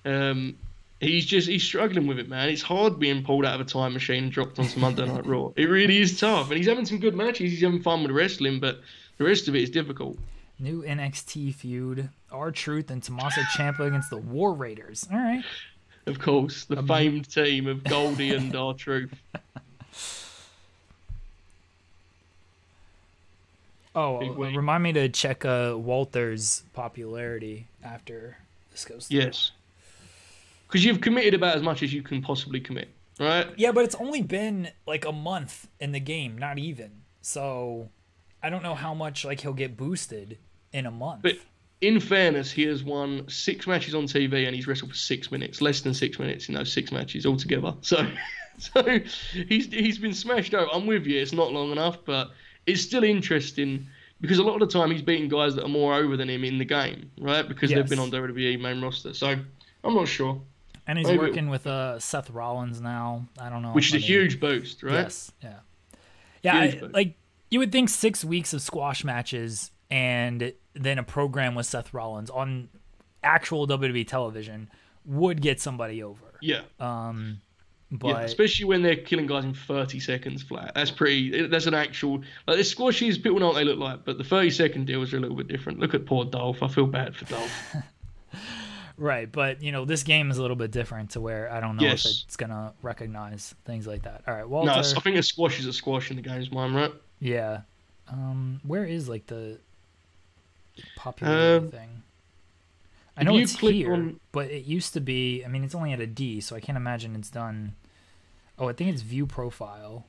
Um, he's just he's struggling with it, man. It's hard being pulled out of a time machine and dropped onto Monday Night Raw. It really is tough. And he's having some good matches. He's having fun with wrestling, but the rest of it is difficult. New N X T feud: R-Truth and Tommaso Ciampa against the War Raiders. All right. Of course, the um, famed team of Goldie and R-Truth. Oh, remind me to check uh, Walter's popularity after this goes through. Yes. Because you've committed about as much as you can possibly commit, right? Yeah, but it's only been like a month in the game, not even. So I don't know how much like he'll get boosted in a month. But in fairness, he has won six matches on T V and he's wrestled for six minutes, less than six minutes in those six matches altogether. So, so he's he's been smashed out. I'm with you. It's not long enough, but it's still interesting because a lot of the time he's beating guys that are more over than him in the game, right? Because yes, they've been on W W E main roster. So I'm not sure. And he's Maybe. working with uh, Seth Rollins now. I don't know. Which is a huge boost, right? Yes. Yeah. Yeah. I, like, you would think six weeks of squash matches and then a program with Seth Rollins on actual W W E television would get somebody over. Yeah. Um, but yeah, especially when they're killing guys in thirty seconds flat. That's pretty. That's an actual. Like, the squashies, people know what they look like, but the thirty second deals are a little bit different. Look at poor Dolph. I feel bad for Dolph. Right, but, you know, this game is a little bit different to where I don't know yes. if it's going to recognize things like that. All right, Walter. No, I think a squash is a squash in the game's mind, right? Yeah. Um, where is, like, the popular um, thing? I know it's here, on... but it used to be... I mean, it's only at a D, so I can't imagine it's done... Oh, I think it's view profile.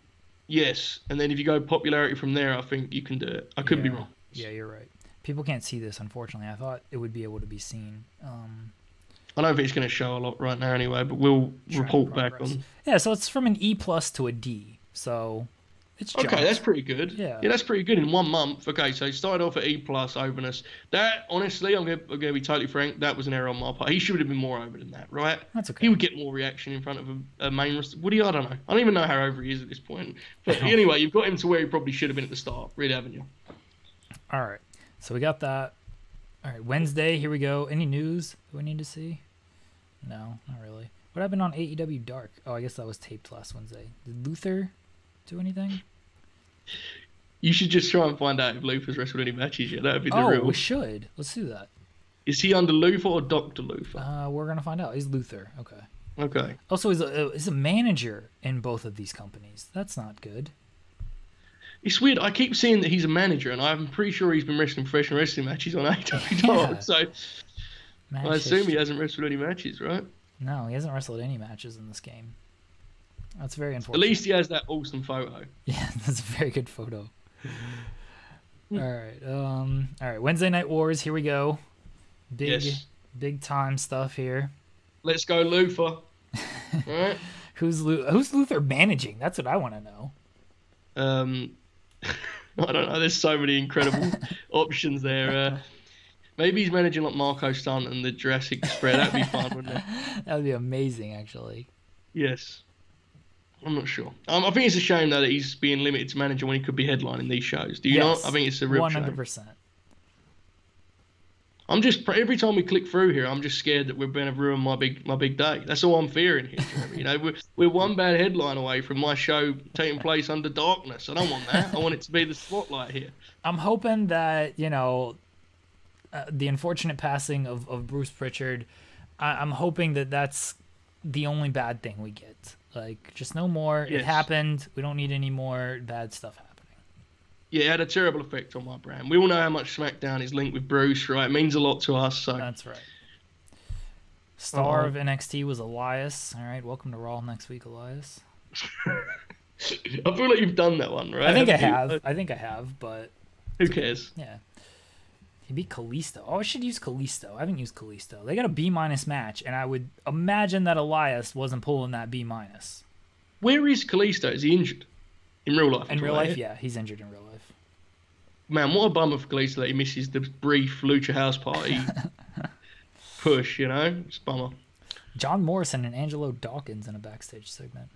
Yes, and then if you go popularity from there, I think you can do it. I could yeah. be wrong. Yeah, you're right. People can't see this, unfortunately. I thought it would be able to be seen. Um... I don't think it's going to show a lot right now anyway, but we'll report back on. Yeah, so it's from an E plus to a D. So it's okay, jumped. That's pretty good. Yeah. yeah, that's pretty good in one month. Okay, so it started off at E plus overness. That, honestly, I'm going to be totally frank, that was an error on my part. He should have been more over than that, right? That's okay. He would get more reaction in front of a, a main roster. Would he? I don't know. I don't even know how over he is at this point. But anyway, you've got him to where he probably should have been at the start, really, haven't you? All right, so we got that. All right, Wednesday, here we go. Any news that we need to see? No, not really. What happened on A E W Dark? Oh, I guess that was taped last Wednesday. Did Luther do anything? You should just try and find out if Luther's wrestled any matches yet. That would be the oh, real... Oh, we should. Let's do that. Is he under Luther or Doctor Luther? Uh, we're going to find out. He's Luther. Okay. Okay. Also, he's a, he's a manager in both of these companies. That's not good. It's weird. I keep seeing that he's a manager, and I'm pretty sure he's been wrestling professional wrestling matches on A E W. Yeah. So Match I assume history. He hasn't wrestled any matches, right? No, he hasn't wrestled any matches in this game. That's very unfortunate. At least he has that awesome photo. Yeah, that's a very good photo. All right. Um. All right. Wednesday Night Wars. Here we go. Big, yes. big time stuff here. Let's go, Luther. All right. Who's Lu- Who's Luther managing? That's what I want to know. Um. I don't know. There's so many incredible options there. Uh, maybe he's managing like Marco Stunt and the Jurassic spread. That'd be fun, wouldn't it? That would be amazing, actually. Yes. I'm not sure. Um, I think it's a shame though that he's being limited to manager when he could be headlining these shows. Do you yes, not? I think it's a real shame. one hundred percent. I'm just every time we click through here, I'm just scared that we're going to ruin my big my big day. That's all I'm fearing here, Jeremy. You know, we're, we're one bad headline away from my show taking place under darkness. I don't want that. I want it to be the spotlight here. I'm hoping that you know uh, the unfortunate passing of, of Bruce Pritchard. I, I'm hoping that that's the only bad thing we get. Like, just no more. Yes. It happened. We don't need any more bad stuff happening. Yeah, it had a terrible effect on my brand. We all know how much SmackDown is linked with Bruce, right? It means a lot to us, so... That's right. Star uh-oh. of N X T was Elias. All right, welcome to Raw next week, Elias. I feel like you've done that one, right? I think I have. You? I think I have, but... Who cares? Yeah. Maybe Kalisto. Oh, I should use Kalisto. I haven't used Kalisto. They got a B minus match, and I would imagine that Elias wasn't pulling that B minus. Where is Kalisto? Is he injured? In real life? In real life, yeah. He's injured in real life. Man, what a bummer for Kalisto that he misses the brief Lucha House Party push, you know? It's a bummer. John Morrison and Angelo Dawkins in a backstage segment.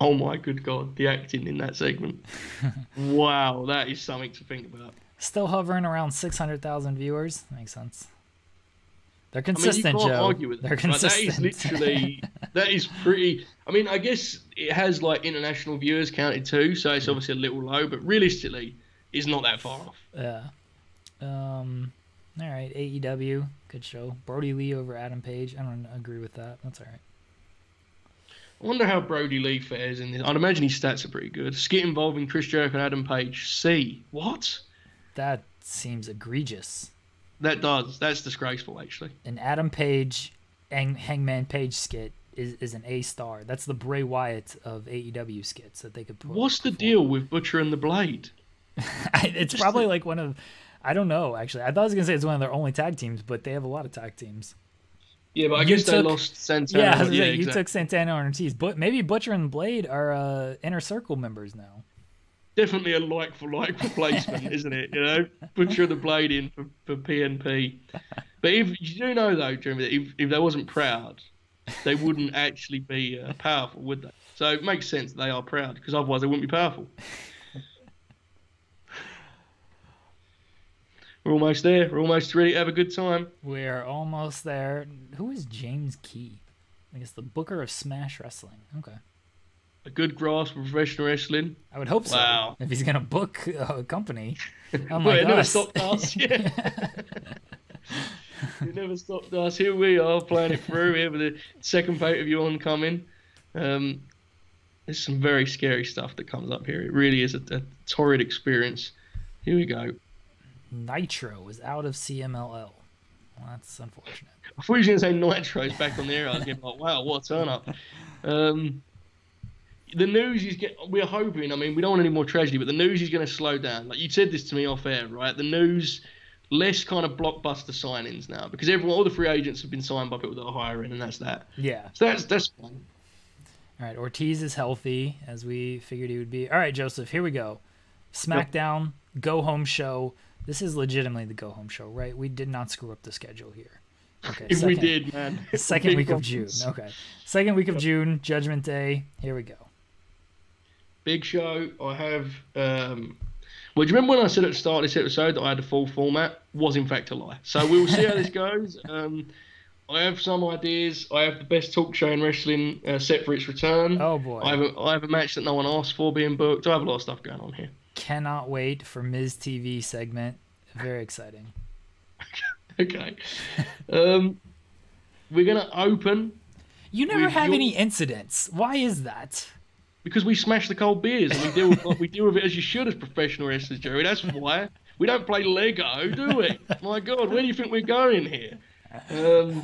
Oh, my good God. The acting in that segment. Wow, that is something to think about. Still hovering around six hundred thousand viewers. Makes sense. They're consistent, I mean, you can't Joe. Argue with They're that. consistent. Like, that is literally, that is pretty... I mean, I guess it has, like, international viewers counted too, so it's obviously a little low, but realistically, it's not that far off. Yeah. Um... All right, A E W, good show. Brody Lee over Adam Page. I don't agree with that. That's all right. I wonder how Brody Lee fares in this. I'd imagine his stats are pretty good. Skit involving Chris Jericho and Adam Page. C. What? That seems egregious. That does. That's disgraceful, actually. An Adam Page, Hang Hangman Page skit is, is an A star. That's the Bray Wyatt of A E W skits that they could put. What's the deal with Butcher and the Blade? It's Just probably the... like one of... I don't know, actually. I thought I was going to say it's one of their only tag teams, but they have a lot of tag teams. Yeah, but I you guess took, they lost Santana. Yeah, yeah say, exactly. You took Santana and Ortiz. But maybe Butcher and Blade are uh, Inner Circle members now. Definitely a like-for-like replacement, isn't it? You know, Butcher the Blade in for, for P N P. But if you do know, though, Jeremy, that if, if they wasn't proud, they wouldn't actually be uh, powerful, would they? So it makes sense that they are proud, because otherwise they wouldn't be powerful. We're almost there. We're almost ready to have a good time. We're almost there. Who is James Key? I guess the booker of Smash Wrestling. Okay. A good grasp of professional wrestling. I would hope so. Wow. If he's going to book a company. Oh, my God. It never stopped us. Yeah. It never stopped us. Here we are playing it through. Here with the second pay-per-view oncoming. Um, there's some very scary stuff that comes up here. It really is a, a torrid experience. Here we go. Nitro is out of C M L L. Well, that's unfortunate. I thought you were going to say Nitro is back on the air. I was getting like, wow, what a turn up. Um, the news is, get, we're hoping, I mean, we don't want any more tragedy, but the news is going to slow down. Like you said this to me off air, right? The news, less kind of blockbuster sign-ins now, because everyone, all the free agents have been signed by people that are hiring, and that's that. Yeah. So that's, that's fine. All right, Ortiz is healthy, as we figured he would be. All right, Joseph, here we go. SmackDown, yep. Go-home show. This is legitimately the go-home show, right? We did not screw up the schedule here. Okay, if second, we did, man. Second week of June. Okay. Second week of June, Judgment Day. Here we go. Big show. I have... Um, well, do you remember when I said at the start of this episode that I had a full format? Was, in fact, a lie. So we will see how this goes. Um, I have some ideas. I have the best talk show in wrestling uh, set for its return. Oh, boy. I have, a, I have a match that no one asked for being booked. I have a lot of stuff going on here. Cannot wait for Miz T V segment. Very exciting. Okay. Um, we're going to open. You never have your... any incidents. Why is that? Because we smash the cold beers. And we, deal with, we deal with it as you should as professional wrestlers, Jerry. That's why. We don't play Lego, do we? My God, where do you think we're going here? Um,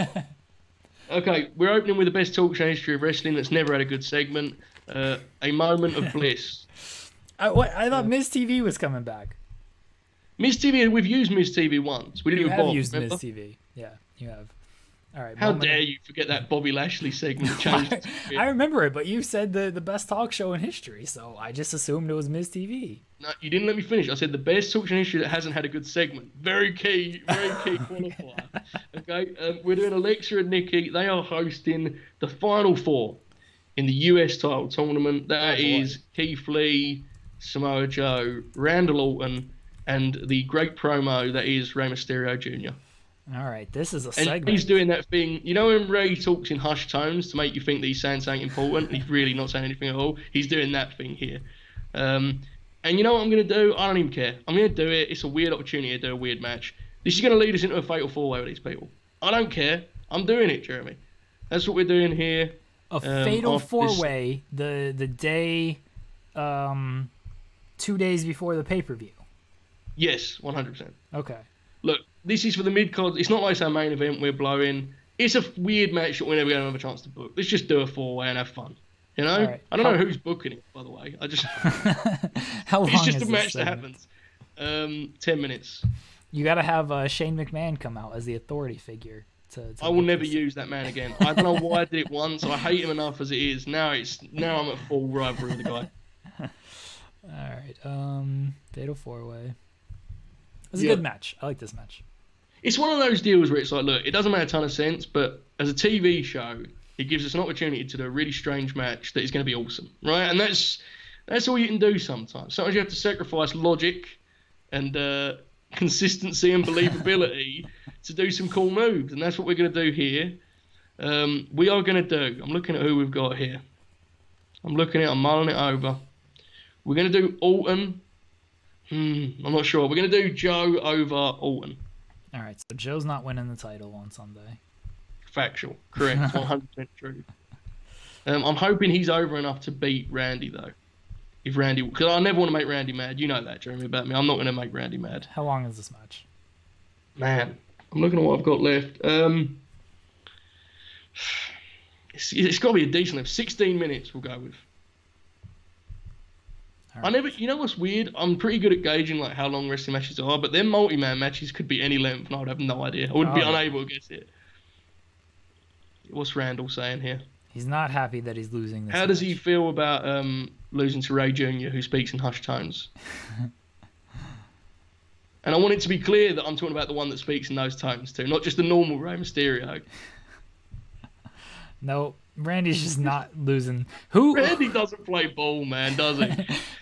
okay, we're opening with the best talk show in history of wrestling that's never had a good segment. Uh, a moment of bliss. I, what, I thought uh, Miz T V was coming back. Miz T V, we've used Miz T V once. We didn't you have Bob, used remember? Miz T V. Yeah, you have. All right. How dare of... you forget that Bobby Lashley segment? Changed I remember it, but you said the, the best talk show in history, so I just assumed it was Miz T V. No, you didn't let me finish. I said the best talk show in history that hasn't had a good segment. Very key, very key qualifier. Okay, um, we're doing Alexa and Nikki. They are hosting the Final Four in the U S title tournament. That oh, is Keith Lee, Samoa Joe, Randall Orton, and the great promo that is Rey Mysterio Junior All right, this is a and segment. He's doing that thing. You know when Rey talks in hushed tones to make you think that he's saying something important, and he's really not saying anything at all? He's doing that thing here. Um, and you know what I'm going to do? I don't even care. I'm going to do it. It's a weird opportunity to do a weird match. This is going to lead us into a fatal four-way with these people. I don't care. I'm doing it, Jeremy. That's what we're doing here. A um, fatal four-way the, the day, um, two days before the pay-per-view. Yes, one hundred percent. Okay. Look, this is for the mid-card. It's not like it's our main event we're blowing. It's a weird match that we're never going to have a chance to book. Let's just do a four-way and have fun. You know? Right. I don't How... know who's booking it, by the way. I just... How long It's just is a match segment? that happens. Um, ten minutes. You got to have uh, Shane McMahon come out as the authority figure. To, to I will never this. use that man again. I don't know why I did it once. I hate him enough as it is. Now it's now I'm at full rivalry with the guy. All right. Um, Fatal Four Way. It was yeah. a good match. I like this match. It's one of those deals where it's like, look, it doesn't make a ton of sense, but as a T V show, it gives us an opportunity to do a really strange match that is going to be awesome, right? And that's that's all you can do sometimes. Sometimes you have to sacrifice logic and uh, consistency and believability to do some cool moves, and that's what we're going to do here. Um, we are going to do... I'm looking at who we've got here. I'm looking at I'm mulling it over. We're going to do Orton. Hmm, I'm not sure. We're going to do Joe over Orton. All right, so Joe's not winning the title on Sunday. Factual, correct, one hundred percent true. Um, I'm hoping he's over enough to beat Randy, though. If Randy, because I never want to make Randy mad. You know that, Jeremy, about me. I'm not going to make Randy mad. How long is this match? Man, I'm looking at what I've got left. Um, it's, it's got to be a decent length. sixteen minutes we'll go with. Right. I never, you know what's weird? I'm pretty good at gauging like how long wrestling matches are, but their multi-man matches could be any length, and I would have no idea. I would oh. be unable to guess it. What's Randall saying here? He's not happy that he's losing this. How match. does he feel about um, losing to Ray Junior, who speaks in hushed tones? And I want it to be clear that I'm talking about the one that speaks in those tones too, not just the normal Rey Mysterio. No. Randy's just not losing. Who Randy doesn't play ball, man, does he?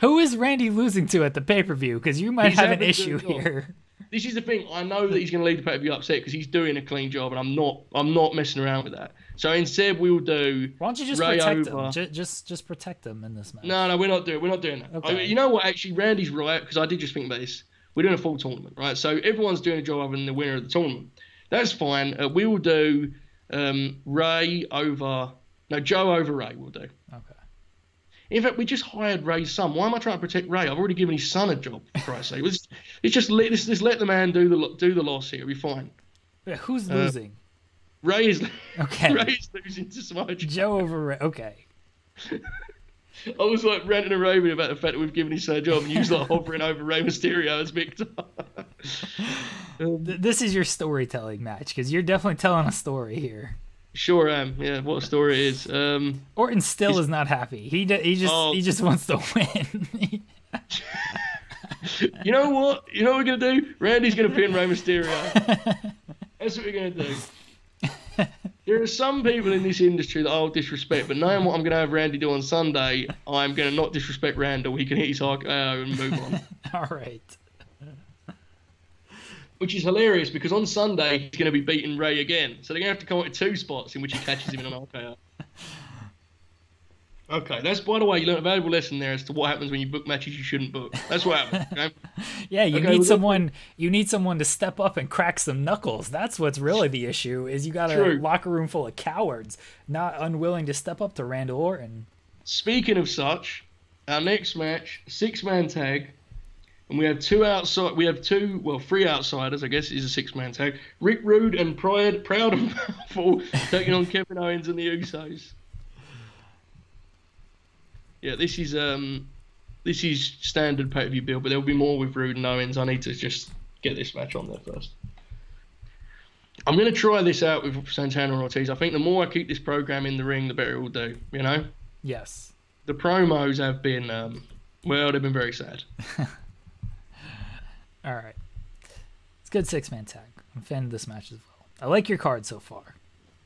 Who is Randy losing to at the pay-per-view? Because you might he's have an issue here. This is the thing. I know that he's going to leave the pay-per-view upset because he's doing a clean job, and I'm not. I'm not messing around with that. So instead, we'll do. Why don't you just Ray protect over. him? Just, just, just protect him in this match. No, no, we're not doing. We're not doing that. Okay. I, you know what? Actually, Randy's right because I did just think about this. We're doing a full tournament, right? So everyone's doing a job other than the winner of the tournament. That's fine. Uh, we will do um, Ray over. No, Joe over Ray will do. Okay. In fact, we just hired Ray's son. Why am I trying to protect Ray? I've already given his son a job, for Christ's sake. It's, it's just let, it's, just let the man do the do the loss here. It'll be fine. Yeah, who's uh, losing? Ray is, okay. Ray is losing to Smudge. Joe over Ray. Okay. I was like ranting and raving about the fact that we've given his son a job and he's like hovering over Rey Mysterio as victor. um, this is your storytelling match because you're definitely telling a story here. Sure am. Yeah, what a story it is. Um, Orton still is not happy. He d he just oh. he just wants to win. You know what? You know what we're gonna do? Randy's gonna pin Rey Mysterio. That's what we're gonna do. There are some people in this industry that I'll disrespect, but knowing what I'm gonna have Randy do on Sunday, I'm gonna not disrespect Randall. He can hit his hard uh, and move on. All right. Which is hilarious because on Sunday he's going to be beating Ray again. So they're going to have to come up with two spots in which he catches him in an R K O. Okay, that's, by the way, you learned a valuable lesson there as to what happens when you book matches you shouldn't book. That's what happens, okay? Yeah, you, okay, need, well, someone, you need someone to step up and crack some knuckles. That's what's really the issue is you got a true. locker room full of cowards not unwilling to step up to Randall Orton. Speaking of such, our next match, six-man tag. And we have two outside. We have two, well, three outsiders. I guess it is a six-man tag. Rick Rude and Pride, Proud and Powerful taking on Kevin Owens and the Usos. Yeah, this is um, this is standard pay-per-view build, but there will be more with Rude and Owens. I need to just get this match on there first. I'm gonna try this out with Santana and Ortiz. I think the more I keep this program in the ring, the better it will do. You know? Yes. The promos have been um, well, they've been very sad. All right, it's good six-man tag. I'm a fan of this match as well. I like your card so far.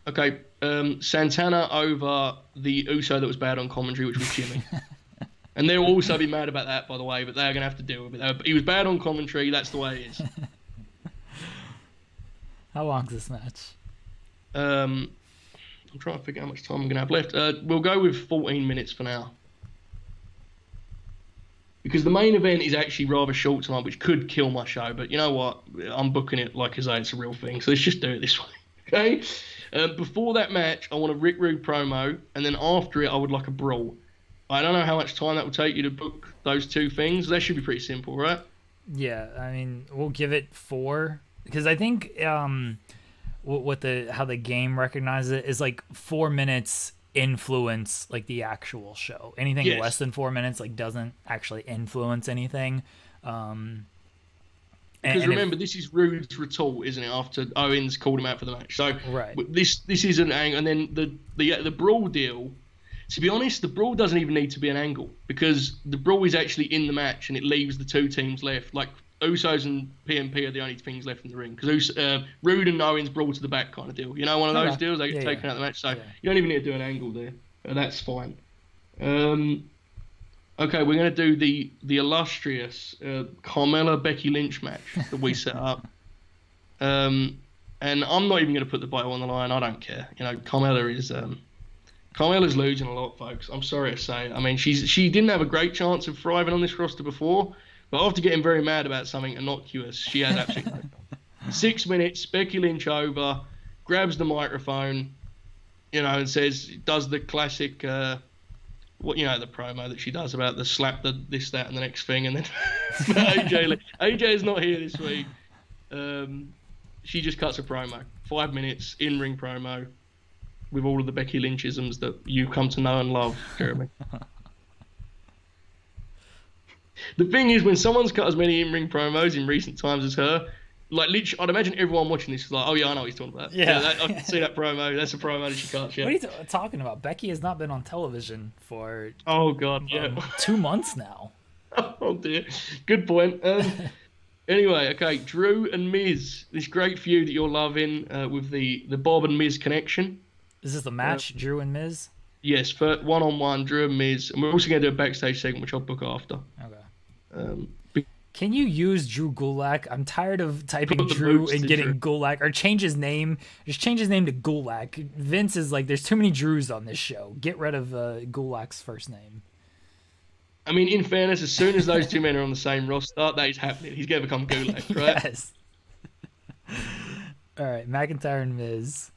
Okay, um, Santana over the Uso that was bad on commentary, which was Jimmy. And they'll also be mad about that, by the way, but they're going to have to deal with it. He was bad on commentary, that's the way it is. How long's this match? Um, I'm trying to figure out how much time I'm going to have left. Uh, we'll go with fourteen minutes for now. Because the main event is actually rather short tonight, which could kill my show. But you know what? I'm booking it like I say, it's a real thing. So let's just do it this way, okay? Uh, before that match, I want a Rick Rude promo. And then after it, I would like a brawl. I don't know how much time that will take you to book those two things. That should be pretty simple, right? Yeah, I mean, we'll give it four. Because I think um, what the how the game recognizes it is like four minutes influence like the actual show. Anything yes. less than four minutes like doesn't actually influence anything. Um Because remember, if, this is Rude's retort, isn't it? After Owens called him out for the match, so right. this this is an angle. And then the the the brawl deal. To be honest, the brawl doesn't even need to be an angle because the brawl is actually in the match, and it leaves the two teams left. Like Usos and P M P are the only things left in the ring because uh, Rude and Owens brawl to the back kind of deal. You know, one of those right. deals they get yeah, taken yeah. out of the match, so yeah. you don't even need to do an angle there, and that's fine. Um, okay, we're going to do the the illustrious uh, Carmella Becky Lynch match that we set up. Um, and I'm not even going to put the bio on the line. I don't care. You know, Carmella is. Um, Carmella's losing a lot, folks. I'm sorry to say. I mean, she's she didn't have a great chance of thriving on this roster before, but after getting very mad about something innocuous, she had absolutely no problem. Six minutes, Becky Lynch over, grabs the microphone, you know, and says, does the classic, uh, what you know, the promo that she does about the slap, the this, that, and the next thing, and then A J, A J's not here this week. Um, she just cuts a promo, five minutes in-ring promo, with all of the Becky Lynchisms that you come to know and love, Jeremy. The thing is, when someone's cut as many in-ring promos in recent times as her, like, literally, I'd imagine everyone watching this is like, oh, yeah, I know what he's talking about. Yeah. yeah that, I can see that promo. That's a promo that she cuts, yeah. What are you t- talking about? Becky has not been on television for... Oh, God, yeah. Um, two months now. Oh, dear. Good point. Um, anyway, okay, Drew and Miz. This great feud that you're loving uh, with the, the Bob and Miz connection. Is this the match, uh, Drew and Miz? Yes, for one-on-one, Drew and Miz. And we're also going to do a backstage segment, which I'll book after. Okay. Um, be- Can you use Drew Gulak? I'm tired of typing Drew and getting Drew. Gulak. Or change his name. Just change his name to Gulak. Vince is like, there's too many Drews on this show. Get rid of uh, Gulak's first name. I mean, in fairness, as soon as those two men are on the same roster, that is happening. He's going to become Gulak, right? Yes. All right, McIntyre and Miz.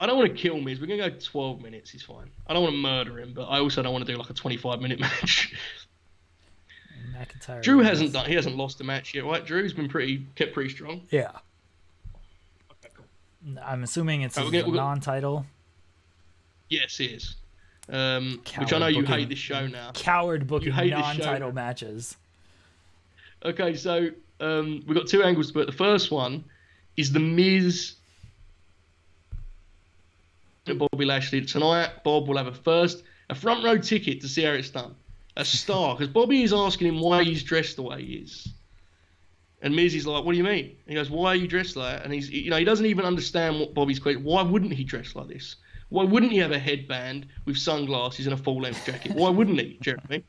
I don't want to kill Miz. We're going to go twelve minutes. He's fine. I don't want to murder him, but I also don't want to do like a twenty-five minute match. McIntyre Drew hasn't done. He hasn't lost a match yet, right? Drew's been pretty kept pretty strong. Yeah. Okay, cool. I'm assuming it's right, a gonna, non-title. Gonna... Yes, it is. Um, which I know booking, you hate this show now. Coward booking non-title matches. Okay, so um, we've got two angles to it. The first one is the Miz and Bobby Lashley tonight. Bob will have a first, a front row ticket to see how it's done. A star, because Bobby is asking him why he's dressed the way he is, and Miz is like, "What do you mean?" And he goes, "Why are you dressed like that?" And he's, you know, he doesn't even understand what Bobby's question. Why wouldn't he dress like this? Why wouldn't he have a headband with sunglasses and a full-length jacket? Why wouldn't he, Jeremy?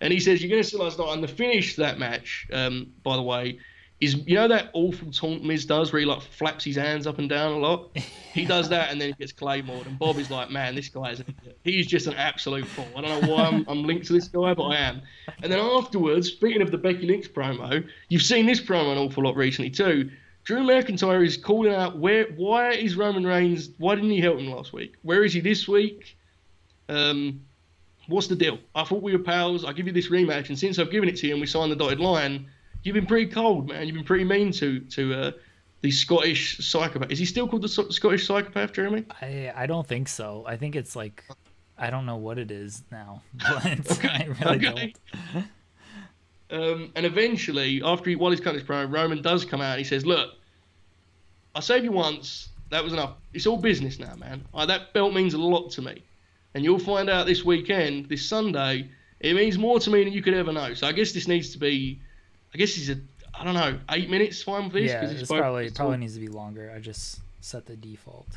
And he says, "You're going to see last night." And the finish to that match, um, by the way, is, you know that awful taunt Miz does, where he like flaps his hands up and down a lot. He does that, and then he gets claymored. And Bobby's like, "Man, this guy is an idiot. He's just an absolute fool. I don't know why I'm, I'm linked to this guy, but I am." And then afterwards, speaking of the Becky Lynch promo, you've seen this promo an awful lot recently too. Drew McIntyre is calling out, where, why is Roman Reigns, why didn't he help him last week? Where is he this week? Um, what's the deal? I thought we were pals. I give you this rematch, and since I've given it to you and we signed the dotted line, you've been pretty cold, man. You've been pretty mean to to uh, the Scottish psychopath. Is he still called the so- Scottish psychopath, Jeremy? I I don't think so. I think it's like, I don't know what it is now. But okay. I really okay. don't. um, and eventually, after he, while he's cutting his promo, Roman does come out and he says, "Look, I saved you once. That was enough. It's all business now, man. All right, that belt means a lot to me. And you'll find out this weekend, this Sunday, it means more to me than you could ever know. So I guess this needs to be... I guess he's a, I don't know, eight minutes fine with this? Yeah, it's probably, probably needs to be longer. I just set the default.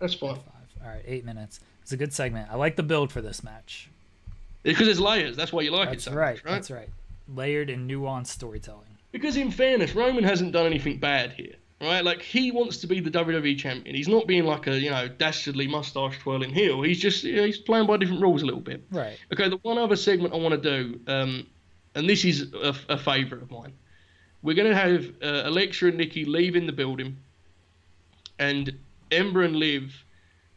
That's fine. All right, eight minutes. It's a good segment. I like the build for this match. Because there's layers. That's why you like it so much, right? That's right. Layered and nuanced storytelling. Because in fairness, Roman hasn't done anything bad here, right? Like, he wants to be the W W E champion. He's not being like a, you know, dastardly mustache-twirling heel. He's just, you know, he's playing by different rules a little bit. Right. Okay, the one other segment I want to do... um. And this is a, a favourite of mine. We're going to have uh, Alexa and Nikki leaving the building. And Ember and Liv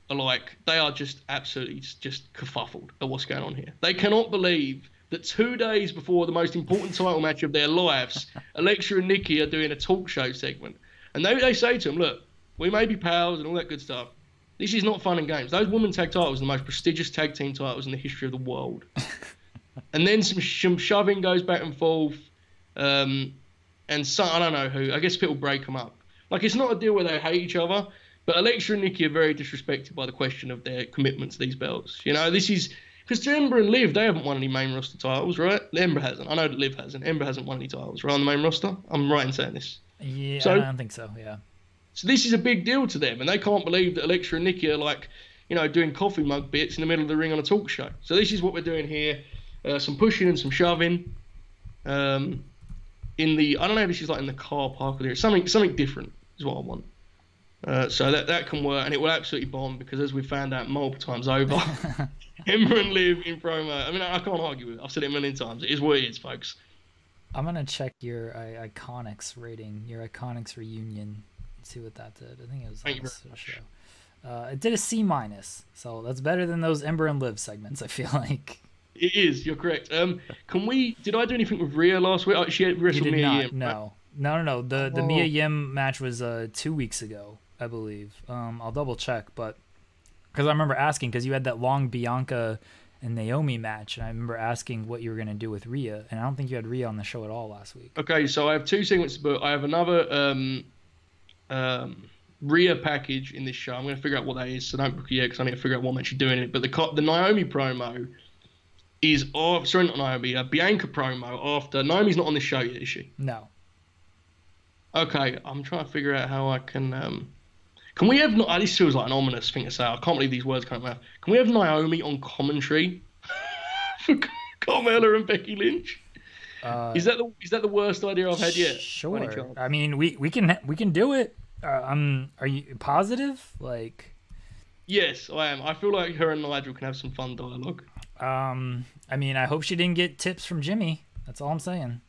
are like, they are just absolutely just kerfuffled at what's going on here. They cannot believe that two days before the most important title match of their lives, Alexa and Nikki are doing a talk show segment. And they, they say to them, look, we may be pals and all that good stuff. This is not fun and games. Those women tag titles are the most prestigious tag team titles in the history of the world. And then some, some shoving goes back and forth. Um, and so, I don't know who. I guess people break them up. Like, it's not a deal where they hate each other, but Alexa and Nikki are very disrespected by the question of their commitment to these belts. You know, this is... Because Ember and Liv, they haven't won any main roster titles, right? Ember hasn't. I know that Liv hasn't. Ember hasn't won any titles, right, on the main roster? I'm right in saying this. Yeah, so, I don't think so, yeah. So this is a big deal to them, and they can't believe that Alexa and Nikki are, like, you know, doing coffee mug bits in the middle of the ring on a talk show. So this is what we're doing here. Uh, some pushing and some shoving. Um, in the... I don't know if this is, like, in the car park or there. Something, something different is what I want. Uh, so that that can work, and it will absolutely bomb, because as we found out multiple times over, Ember and Liv in promo. I mean, I, I can't argue with it. I've said it a million times. It is what it is, folks. I'm gonna check your uh, Iconics rating, your Iconics reunion, and see what that did. I think it was on this show. Uh, it did a C minus, so that's better than those Ember and Liv segments. I feel like it is. You're correct. Um, can we? Did I do anything with Rhea last week? Oh, she wrestled you did Mia not, Yim. No, no, no, no. The the oh. Mia Yim match was uh two weeks ago. I believe. Um, I'll double check, but because I remember asking, because you had that long Bianca and Naomi match, and I remember asking what you were going to do with Rhea, and I don't think you had Rhea on the show at all last week. Okay, so I have two segments, but I have another um, um, Rhea package in this show. I'm going to figure out what that is, so don't book it yet, because I need to figure out what match you're doing in it. But the the Naomi promo is off. Sorry, not Naomi. Uh, Bianca promo after. Naomi's not on this show yet, is she? No. Okay, I'm trying to figure out how I can... Um, Can we have... Oh, this feels like an ominous thing to say. I can't believe these words come out. Can we have Naomi on commentary for Carmella and Becky Lynch? Uh, is that the is that the worst idea I've had yet? Sure. I mean, we we can we can do it. Uh, um, are you positive? Like, yes, I am. I feel like her and Nigel can have some fun dialogue. Um, I mean, I hope she didn't get tips from Jimmy. That's all I'm saying.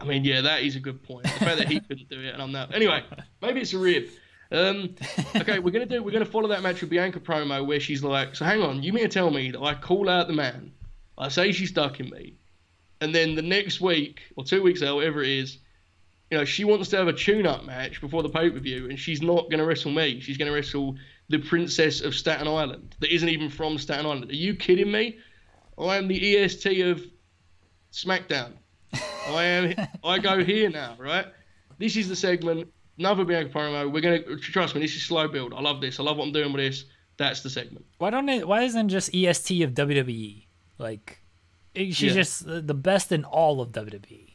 I mean, yeah, that is a good point. The fact that he couldn't do it and I'm not. Anyway, maybe it's a rib. Um, okay, we're gonna do. We're gonna follow that match with Bianca promo where she's like, "So hang on, you mean to tell me that I call out the man, I say she's stuck in me, and then the next week or two weeks out, whatever it is, you know, she wants to have a tune-up match before the pay-per-view, and she's not gonna wrestle me. She's gonna wrestle the princess of Staten Island that isn't even from Staten Island. Are you kidding me? I am the E S T of SmackDown. I am. I go here now, right? This is the segment." Another Bianca promo. We're gonna trust me. This is slow build. I love this. I love what I'm doing with this. That's the segment. Why don't it? Why isn't it just E S T of W W E? Like, she's yeah. just the best in all of W W E.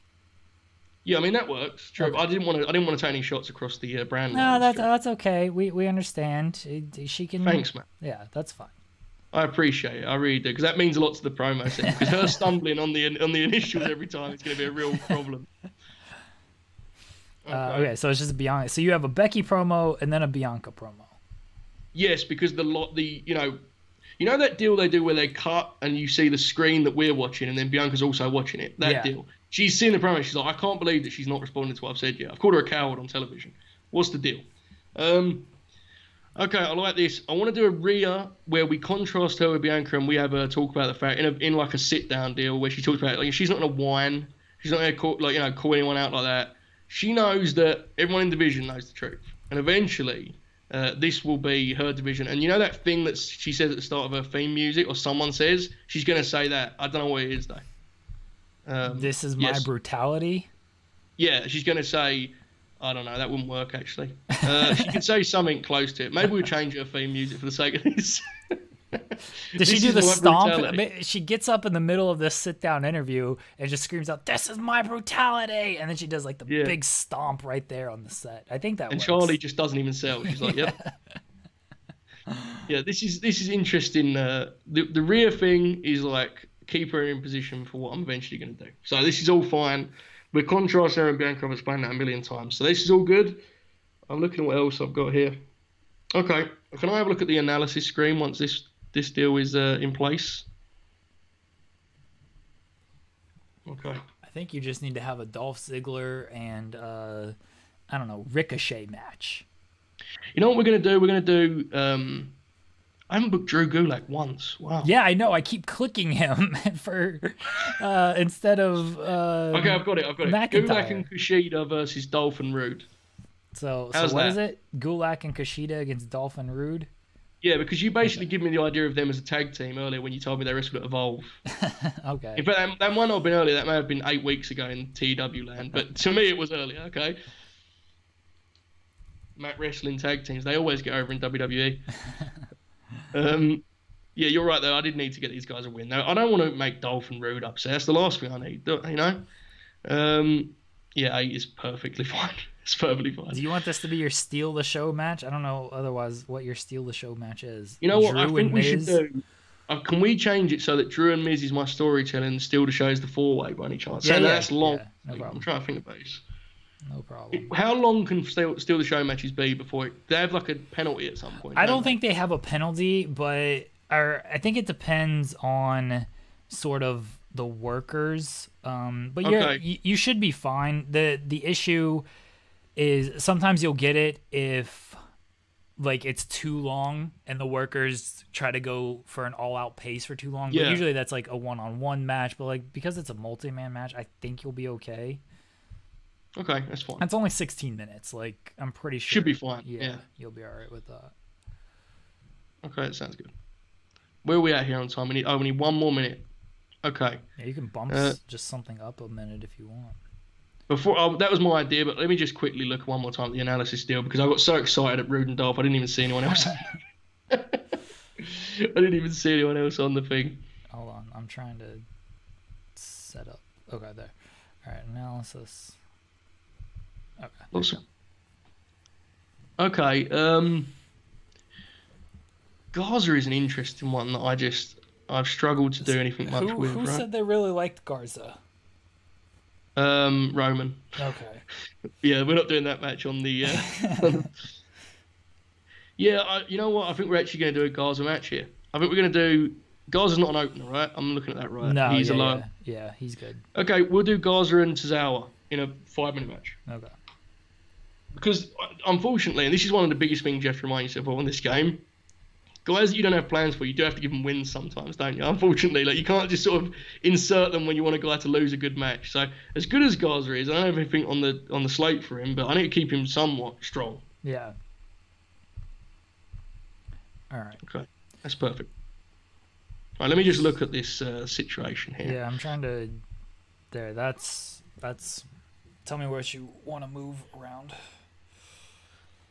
Yeah, I mean that works. True. Okay. I didn't want to. I didn't want to take any shots across the uh, brand. No, that's true. That's okay. We we understand. She can. Thanks, man. Yeah, that's fine. I appreciate it. I really do, because that means a lot to the promo segment. Because her stumbling on the on the initials every time is gonna be a real problem. Okay. Uh, okay, so it's just a Bianca. So you have a Becky promo and then a Bianca promo. Yes, because the lot, the you know, you know that deal they do where they cut and you see the screen that we're watching, and then Bianca's also watching it. That yeah. deal. She's seen the promo. She's like, I can't believe that she's not responding to what I've said yet. I've called her a coward on television. What's the deal? Um, okay, I like this. I want to do a Rhea where we contrast her with Bianca and we have her talk about the fact in a, in like a sit down deal where she talks about like she's not gonna whine. She's not gonna call, like you know call anyone out like that. She knows that everyone in division knows the truth. And eventually, uh, this will be her division. And you know that thing that she says at the start of her theme music, or someone says? She's going to say that. I don't know what it is, though. Um, this is my yes. brutality? Yeah, she's going to say, I don't know, that wouldn't work, actually. Uh, she could say something close to it. Maybe we'll change her theme music for the sake of this. Did she do the stomp? She gets up in the middle of this sit-down interview and just screams out, "This is my brutality!" And then she does like the yeah. big stomp right there on the set. I think that. And works. Charlie just doesn't even sell. She's like, "Yep." yeah, this is this is interesting. Uh, the the Rhea thing is like keep her in position for what I'm eventually going to do. So this is all fine. We're contrast Aaron Bianca. I've explained that a million times. So this is all good. I'm looking at what else I've got here. Okay, can I have a look at the analysis screen once this? This deal is uh, in place. Okay. I think you just need to have a Dolph Ziggler and, uh, I don't know, Ricochet match. You know what we're going to do? We're going to do... Um, I haven't booked Drew Gulak once. Wow. Yeah, I know. I keep clicking him for uh, instead of uh, Okay, I've got it. I've got it. McIntyre. Gulak and Kushida versus Dolph and Rude. So, so what that? is it? Gulak and Kushida against Dolph and Rude? Yeah, because you basically okay. gave me the idea of them as a tag team earlier when you told me they wrestled at Evolve. Okay. In fact, that, that might not have been earlier. That may have been eight weeks ago in T W land. But to me, it was earlier. Okay. Mat wrestling tag teams. They always get over in W W E. um, yeah, you're right, though. I did need to get these guys a win, though. I don't want to make Dolph and Rude upset. That's the last thing I need, you know? Um, yeah, eight is perfectly fine. It's perfectly fine. Do you want this to be your steal the show match? I don't know otherwise what your steal the show match is. You know what? Drew I think we Miz? should do. Uh, can we change it so that Drew and Miz is my storytelling and steal the show is the four-way by any chance? Yeah, so yeah, that's long. Yeah, no problem. I'm trying to think about this. No problem. How long can steal, steal the show matches be before it, they have like a penalty at some point? I don't, don't they? think they have a penalty, but our, I think it depends on sort of the workers. Um, but you're, okay. you you should be fine. The the issue is sometimes you'll get it if like it's too long and the workers try to go for an all-out pace for too long. Yeah. But usually that's like a one-on-one match. But like because it's a multi-man match, I think you'll be okay. Okay, that's fine. That's only sixteen minutes. Like, I'm pretty sure. Should be fine. Yeah, yeah. You'll be all right with that. Okay, that sounds good. Where are we at here on time? We need, oh, we need one more minute. Okay. Yeah, you can bump uh, just something up a minute if you want. Before oh, that was my idea, but let me just quickly look one more time at the analysis deal because I got so excited at Rude and Dolph, I didn't even see anyone else. I didn't even see anyone else on the thing. Hold on, I'm trying to set up. Okay, there. All right, analysis. Okay. Awesome. Okay. Um, Garza is an interesting one that I just I've struggled to do anything much who, with. Who right? said they really liked Garza? Um, Roman. Okay. Yeah, we're not doing that match on the. Uh, yeah, I, you know what? I think we're actually going to do a Garza match here. I think we're going to do. Garza's not an opener, right? I'm looking at that right. No, he's yeah, alone. Yeah. yeah, he's good. Okay, we'll do Garza and Tozawa in a five-minute match. Okay. Because, unfortunately, and this is one of the biggest things you have to remind yourself of in this game, guys that you don't have plans for, you do have to give them wins sometimes, don't you? Unfortunately, like you can't just sort of insert them when you want a guy to lose a good match. So, as good as Garza is, I don't have anything on the, on the slate for him, but I need to keep him somewhat strong. Yeah. All right. Okay. That's perfect. All right, let me just look at this uh, situation here. Yeah, I'm trying to... There, that's... that's... Tell me where you want to move around.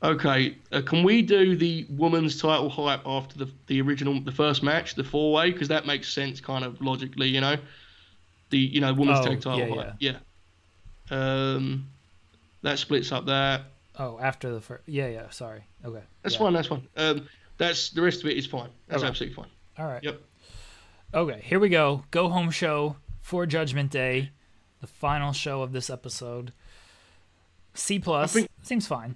Okay, uh, can we do the women's title hype after the the original, the first match, the four way, because that makes sense, kind of logically, you know, the you know women's oh, tag title yeah, hype. Yeah. yeah. Um, that splits up that. Oh, after the first. Yeah, yeah. Sorry. Okay. That's yeah. fine. That's fine. Um, that's the rest of it is fine. That's okay. absolutely fine. All right. Yep. Okay. Here we go. Go home show for Judgment Day. The final show of this episode. C plus seems fine.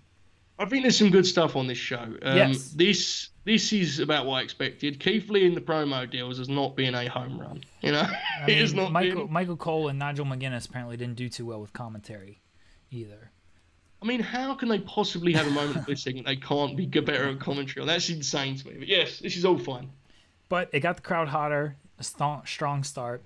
I think there's some good stuff on this show. Um, yes. This this is about what I expected. Keith Lee in the promo deals as not being a home run. You know, I mean, it is not. Michael being... Michael Cole and Nigel McGuinness apparently didn't do too well with commentary, either. I mean, how can they possibly have a moment of this segment? They can't be better at commentary. That's insane to me. But yes, this is all fine. But it got the crowd hotter. A st strong start.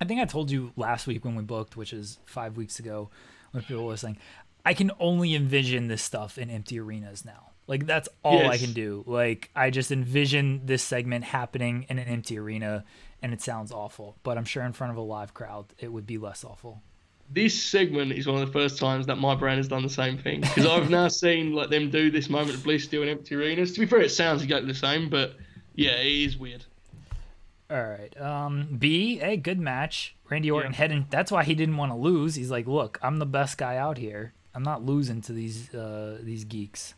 I think I told you last week when we booked, which is five weeks ago, when people were saying, I can only envision this stuff in empty arenas now. Like, that's all yes. I can do. Like, I just envision this segment happening in an empty arena, and it sounds awful. But I'm sure in front of a live crowd, it would be less awful. This segment is one of the first times that my brand has done the same thing. Because I've now seen like them do this moment of bliss still in empty arenas. To be fair, it sounds exactly the same, but yeah, it is weird. All right. Um, B, hey, good match. Randy Orton yeah. heading. That's why he didn't want to lose. He's like, look, I'm the best guy out here. I'm not losing to these uh, these geeks.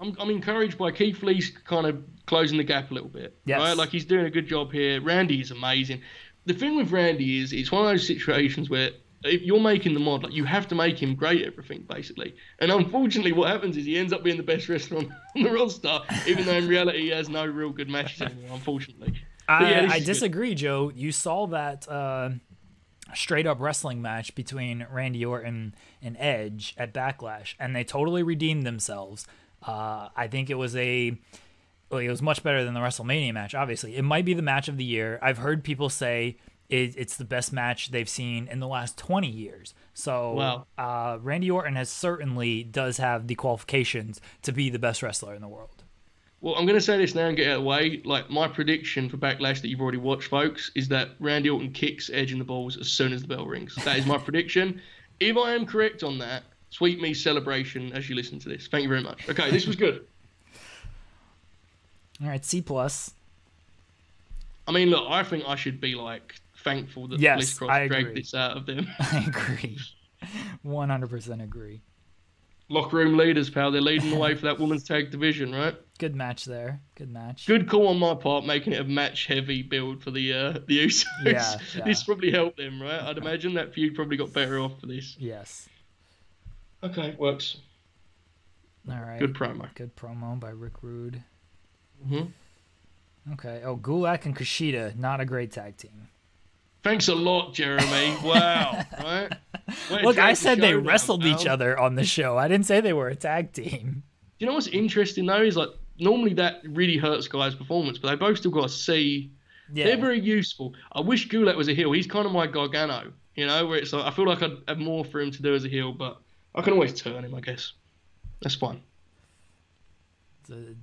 I'm I'm encouraged by Keith Lee's kind of closing the gap a little bit. Yes. Right? Like he's doing a good job here. Randy is amazing. The thing with Randy is it's one of those situations where if you're making the mod, like you have to make him great at everything basically. And unfortunately, what happens is he ends up being the best wrestler on, on the roster, even though in reality he has no real good matches anymore. Unfortunately. I, yeah, I disagree, good. Joe. You saw that uh, straight-up wrestling match between Randy Orton and Edge at Backlash, and they totally redeemed themselves. Uh, I think it was a, well, it was much better than the WrestleMania match. Obviously, it might be the match of the year. I've heard people say it, it's the best match they've seen in the last twenty years. So, wow. uh, Randy Orton has certainly does have the qualifications to be the best wrestler in the world. Well, I'm going to say this now and get out of the way. Like, my prediction for Backlash that you've already watched, folks, is that Randy Orton kicks Edge in the balls as soon as the bell rings. That is my prediction. If I am correct on that, sweet me celebration as you listen to this. Thank you very much. Okay, this was good. All right, C plus. I mean, look, I think I should be, like, thankful that yes, Bliss Cross dragged this out of them. I agree. one hundred percent agree. Locker room leaders, pal. They're leading the way for that women's tag division, right? Good match there. Good match. Good call on my part, making it a match-heavy build for the uh, the Usos. Yeah, yeah. This probably helped them, right? I'd imagine that feud probably got better off for this. Yes. Okay, works. All right. Good promo. Good promo by Rick Rude. Mm-hmm. Okay. Oh, Gulak and Kushida, not a great tag team. Thanks a lot, Jeremy. Wow. Right? Look, I said they wrestled now, each other on the show. I didn't say they were a tag team. Do you know what's interesting, though, is like normally that really hurts guys' performance, but they both still got a C. Yeah. They're very useful. I wish Gulak was a heel. He's kind of my Gargano, you know, where it's like I feel like I'd have more for him to do as a heel, but I can always turn him, I guess. That's fine. The...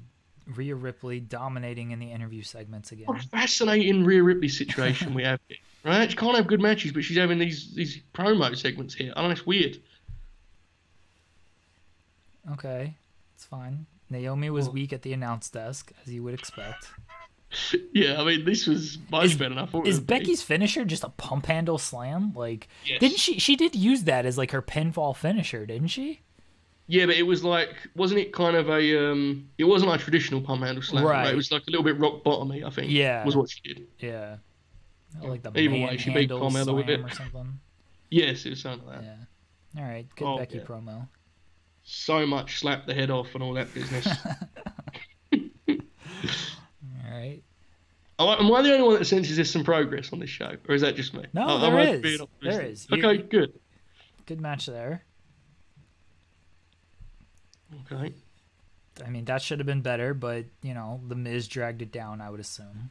Rhea Ripley dominating in the interview segments again. What a fascinating Rhea Ripley situation we have here, right? She can't have good matches, but she's having these these promo segments here. I don't know, it's weird. Okay, it's fine. Naomi was well, weak at the announce desk, as you would expect. Yeah, I mean, this was much is, better than I thought. Is Becky's finisher just a pump handle slam? Like, yes. didn't she? She did use that as like her pinfall finisher, didn't she? Yeah, but it was like, wasn't it kind of a, um, it wasn't like traditional pump handle slam, right. right? It was like a little bit rock bottomy, I think. Yeah. Was what she did. Yeah. Or like the Either way, she beat Carmella with it. Or something. Yes, it was something like that. Yeah. All right, good oh, Becky yeah. promo. So much slap the head off and all that business. All right. Oh, am I the only one that senses there's some progress on this show? Or is that just me? No, oh, there, I'm is. there is. Okay, you, good. Good match there. Okay. I mean, that should have been better, but, you know, The Miz dragged it down, I would assume.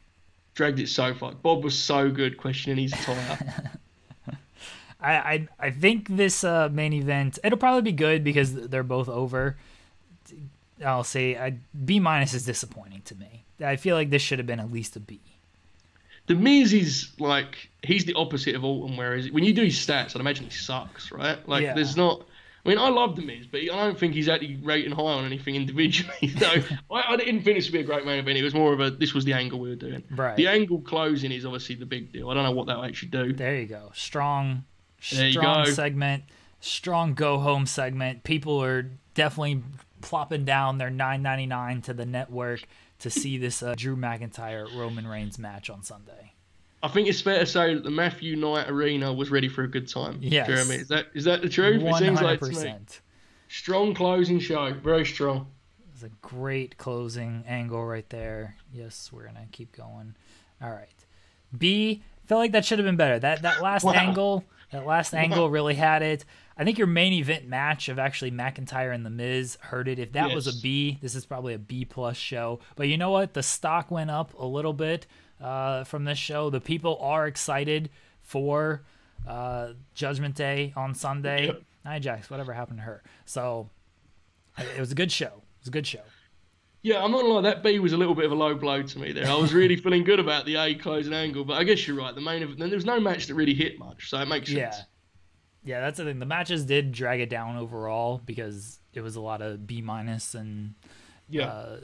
Dragged it so far. Bob was so good questioning his attire. I, I I think this uh, main event, it'll probably be good because they're both over. I'll say I, B minus is disappointing to me. I feel like this should have been at least a B. The Miz is, like, he's the opposite of Orton, whereas when you do his stats, I'd imagine he sucks, right? Like, yeah. there's not... I mean, I love The Miz, but I don't think he's actually rating high on anything individually. So I, I didn't think this would be a great main event. It was more of a, this was the angle we were doing. Right. The angle closing is obviously the big deal. I don't know what that will actually do. There you go. Strong, there strong go. segment, strong go-home segment. People are definitely plopping down their nine ninety-nine to the network to see this uh, Drew McIntyre-Roman Reigns match on Sunday. I think it's fair to say that the Matthew Knight Arena was ready for a good time. Yes. Jeremy, is that is that the truth? One hundred percent. Strong closing show, very strong. It's a great closing angle right there. Yes, we're gonna keep going. All right, B. Felt like that should have been better. That that last wow. angle, that last wow. angle really had it. I think your main event match of actually McIntyre and The Miz hurt it. If that yes. was a B, this is probably a B plus show. But you know what? The stock went up a little bit. Uh, from this show, the people are excited for uh, Judgment Day on Sunday. Yep. Nia Jax, whatever happened to her? So it was a good show. It was a good show. Yeah, I'm not gonna lie. That B was a little bit of a low blow to me there. I was really feeling good about the A closing angle, but I guess you're right. The main event, then there was no match that really hit much, so it makes sense. Yeah, yeah, that's the thing. The matches did drag it down overall because it was a lot of B minus and yeah uh,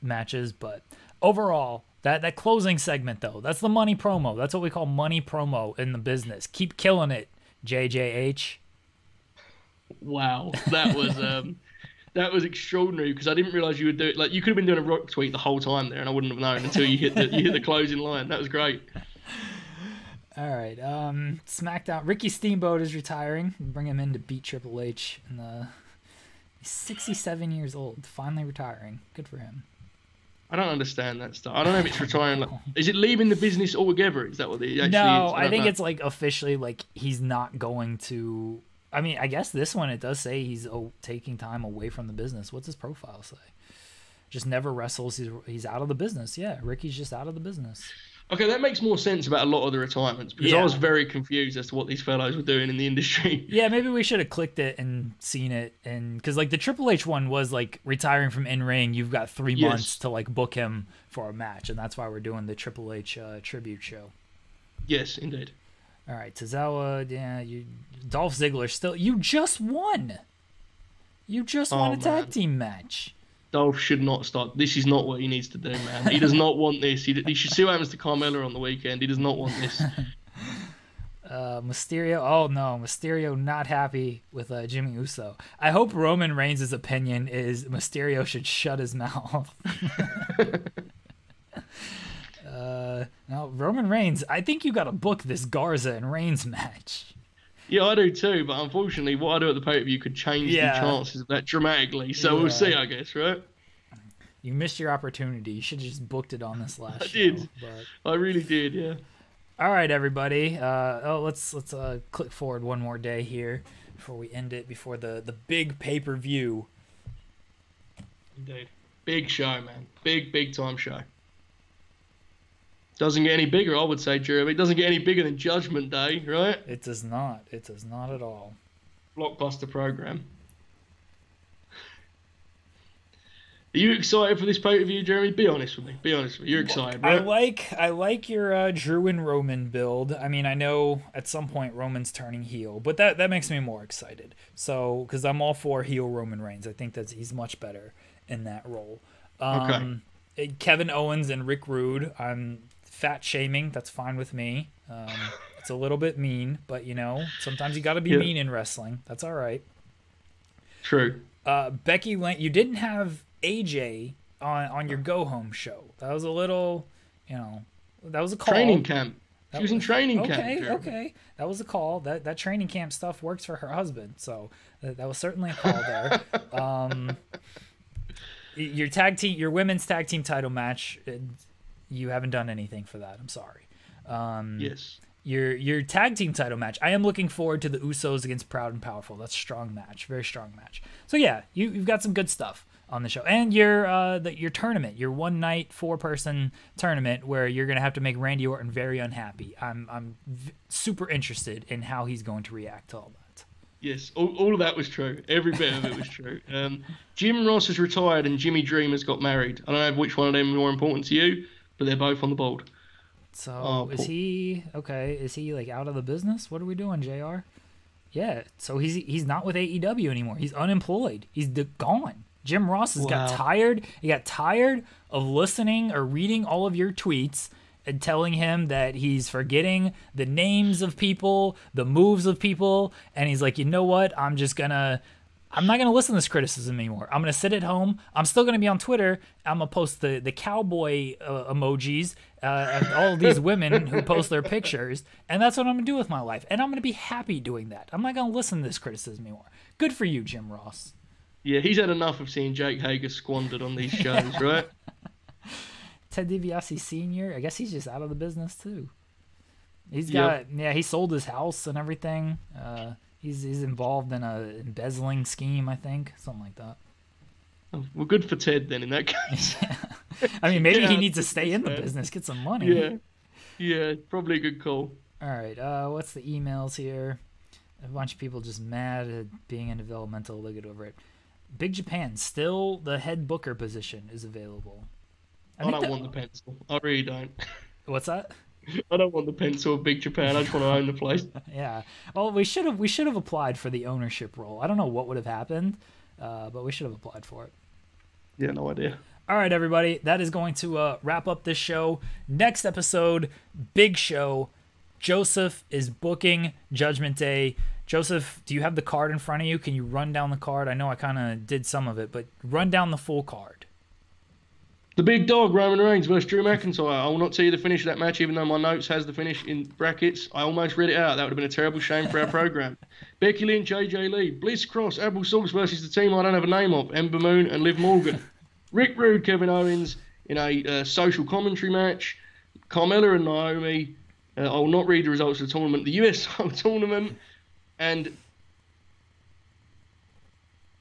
matches, but overall. That that closing segment, though, that's the money promo. That's what we call money promo in the business. Keep killing it, J J H. Wow, that was um, that was extraordinary because I didn't realize you would do it. Like, you could have been doing a rock tweet the whole time there, and I wouldn't have known until you hit the you hit the closing line. That was great. All right, um, SmackDown. Ricky Steamboat is retiring. We bring him in to beat Triple H. In the, he's sixty-seven years old, finally retiring. Good for him. I don't understand that stuff. I don't know if it's retiring. Like, is it leaving the business altogether? Is that what it actually no, is? No, I, I think know. it's like officially like he's not going to... I mean, I guess this one, it does say he's oh, taking time away from the business. What's his profile say? Just never wrestles. He's, he's out of the business. Yeah, Ricky's just out of the business. Okay, that makes more sense about a lot of the retirements, because yeah. I was very confused as to what these fellows were doing in the industry. Yeah, maybe we should have clicked it and seen it, and because like the Triple H one was like retiring from in ring. You've got three yes. months to like book him for a match, and that's why we're doing the Triple H uh, tribute show. Yes, indeed. All right, Tozawa, yeah, you, Dolph Ziggler still. You just won. You just oh, won a man. tag team match. Dolph should not start. This is not what he needs to do, man. He does not want this. He, he should see what happens to Carmella on the weekend. He does not want this. Uh, Mysterio. Oh, no. Mysterio not happy with uh, Jimmy Uso. I hope Roman Reigns' opinion is Mysterio should shut his mouth. uh, now, Roman Reigns, I think you got to book this Garza and Reigns match. Yeah, I do too, but unfortunately, what I do at the pay-per-view could change yeah. the chances of that dramatically. So yeah. we'll see, I guess, right? You missed your opportunity. You should have just booked it on this last I show. I did. But... I really did, yeah. All right, everybody. Uh, oh, let's let's uh, click forward one more day here before we end it, before the, the big pay-per-view. Indeed. Big show, man. Big, big-time show. Doesn't get any bigger, I would say, Jeremy. It doesn't get any bigger than Judgment Day, right? It does not. It does not at all. Blockbuster program. Are you excited for this pay-per-view, Jeremy? Be honest with me. Be honest with me. You're excited, right? I like, I like your uh, Drew and Roman build. I mean, I know at some point Roman's turning heel, but that, that makes me more excited. So, because I'm all for heel Roman Reigns. I think that he's much better in that role. Um, okay. Kevin Owens and Rick Rude. I'm... fat shaming, that's fine with me. Um, it's a little bit mean, but you know, sometimes you got to be yeah. mean in wrestling. That's all right. True. Uh, Becky Lynch, you didn't have A J on on your go home show. That was a little, you know, that was a call. Training camp. That she was, was in training okay, camp. Okay, okay, that was a call. That that training camp stuff works for her husband, so that, that was certainly a call there. um, your tag team, your women's tag team title match. It, You haven't done anything for that. I'm sorry. Um, yes. Your your tag team title match. I am looking forward to the Usos against Proud and Powerful. That's a strong match. Very strong match. So yeah, you you've got some good stuff on the show, and your uh the, your tournament, your one night four person tournament where you're gonna have to make Randy Orton very unhappy. I'm I'm v super interested in how he's going to react to all that. Yes, all, all of that was true. Every bit of it was true. Um, Jim Ross has retired and Jimmy Dream has got married. I don't know which one of them is more important to you. But they're both on the board. So oh, is he okay? Is he like out of the business? What are we doing, J R? Yeah. So he's he's not with A E W anymore. He's unemployed. He's gone. Jim Ross has wow. got tired. He got tired of listening or reading all of your tweets and telling him that he's forgetting the names of people, the moves of people, and he's like, you know what? I'm just gonna. I'm not going to listen to this criticism anymore. I'm going to sit at home. I'm still going to be on Twitter. I'm going to post the, the cowboy uh, emojis uh, of all of these women who post their pictures, and that's what I'm going to do with my life. And I'm going to be happy doing that. I'm not going to listen to this criticism anymore. Good for you, Jim Ross. Yeah, he's had enough of seeing Jake Hager squandered on these shows, yeah. right? Ted DiBiase Senior, I guess he's just out of the business too. He's got, yep. yeah, he sold his house and everything. Uh He's, he's involved in a embezzling scheme, I think, something like that. Oh, well, good for Ted then in that case. yeah. I mean, maybe yeah, he needs to stay in the business, get some money. Yeah, yeah, probably a good call. All right, uh, what's the emails here? A bunch of people just mad at being in developmental. They'll get over it. Big Japan, still the head booker position is available. I, I don't that... want the pencil. I really don't. What's that? I don't want the pencil of Big Japan. I just want to own the place. yeah. Well, we should have we should have applied for the ownership role. I don't know what would have happened, uh, but we should have applied for it. Yeah, no idea. All right, everybody. That is going to uh, wrap up this show. Next episode, big show. Joseph is booking Judgment Day. Joseph, do you have the card in front of you? Can you run down the card? I know I kind of did some of it, but run down the full card. The big dog, Roman Reigns versus Drew McIntyre. I will not tell you the finish of that match, even though my notes has the finish in brackets. I almost read it out. That would have been a terrible shame for our program. Becky Lynch, J J Lee, Bliss Cross, Abel Salts versus the team I don't have a name of, Ember Moon and Liv Morgan. Rick Rude, Kevin Owens in a uh, social commentary match. Carmella and Naomi. Uh, I will not read the results of the tournament. The U S tournament. And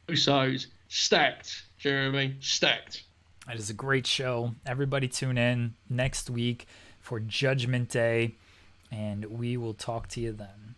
Usos. Stacked, Jeremy. Stacked. It is a great show. Everybody tune in next week for Judgment Day, and we will talk to you then.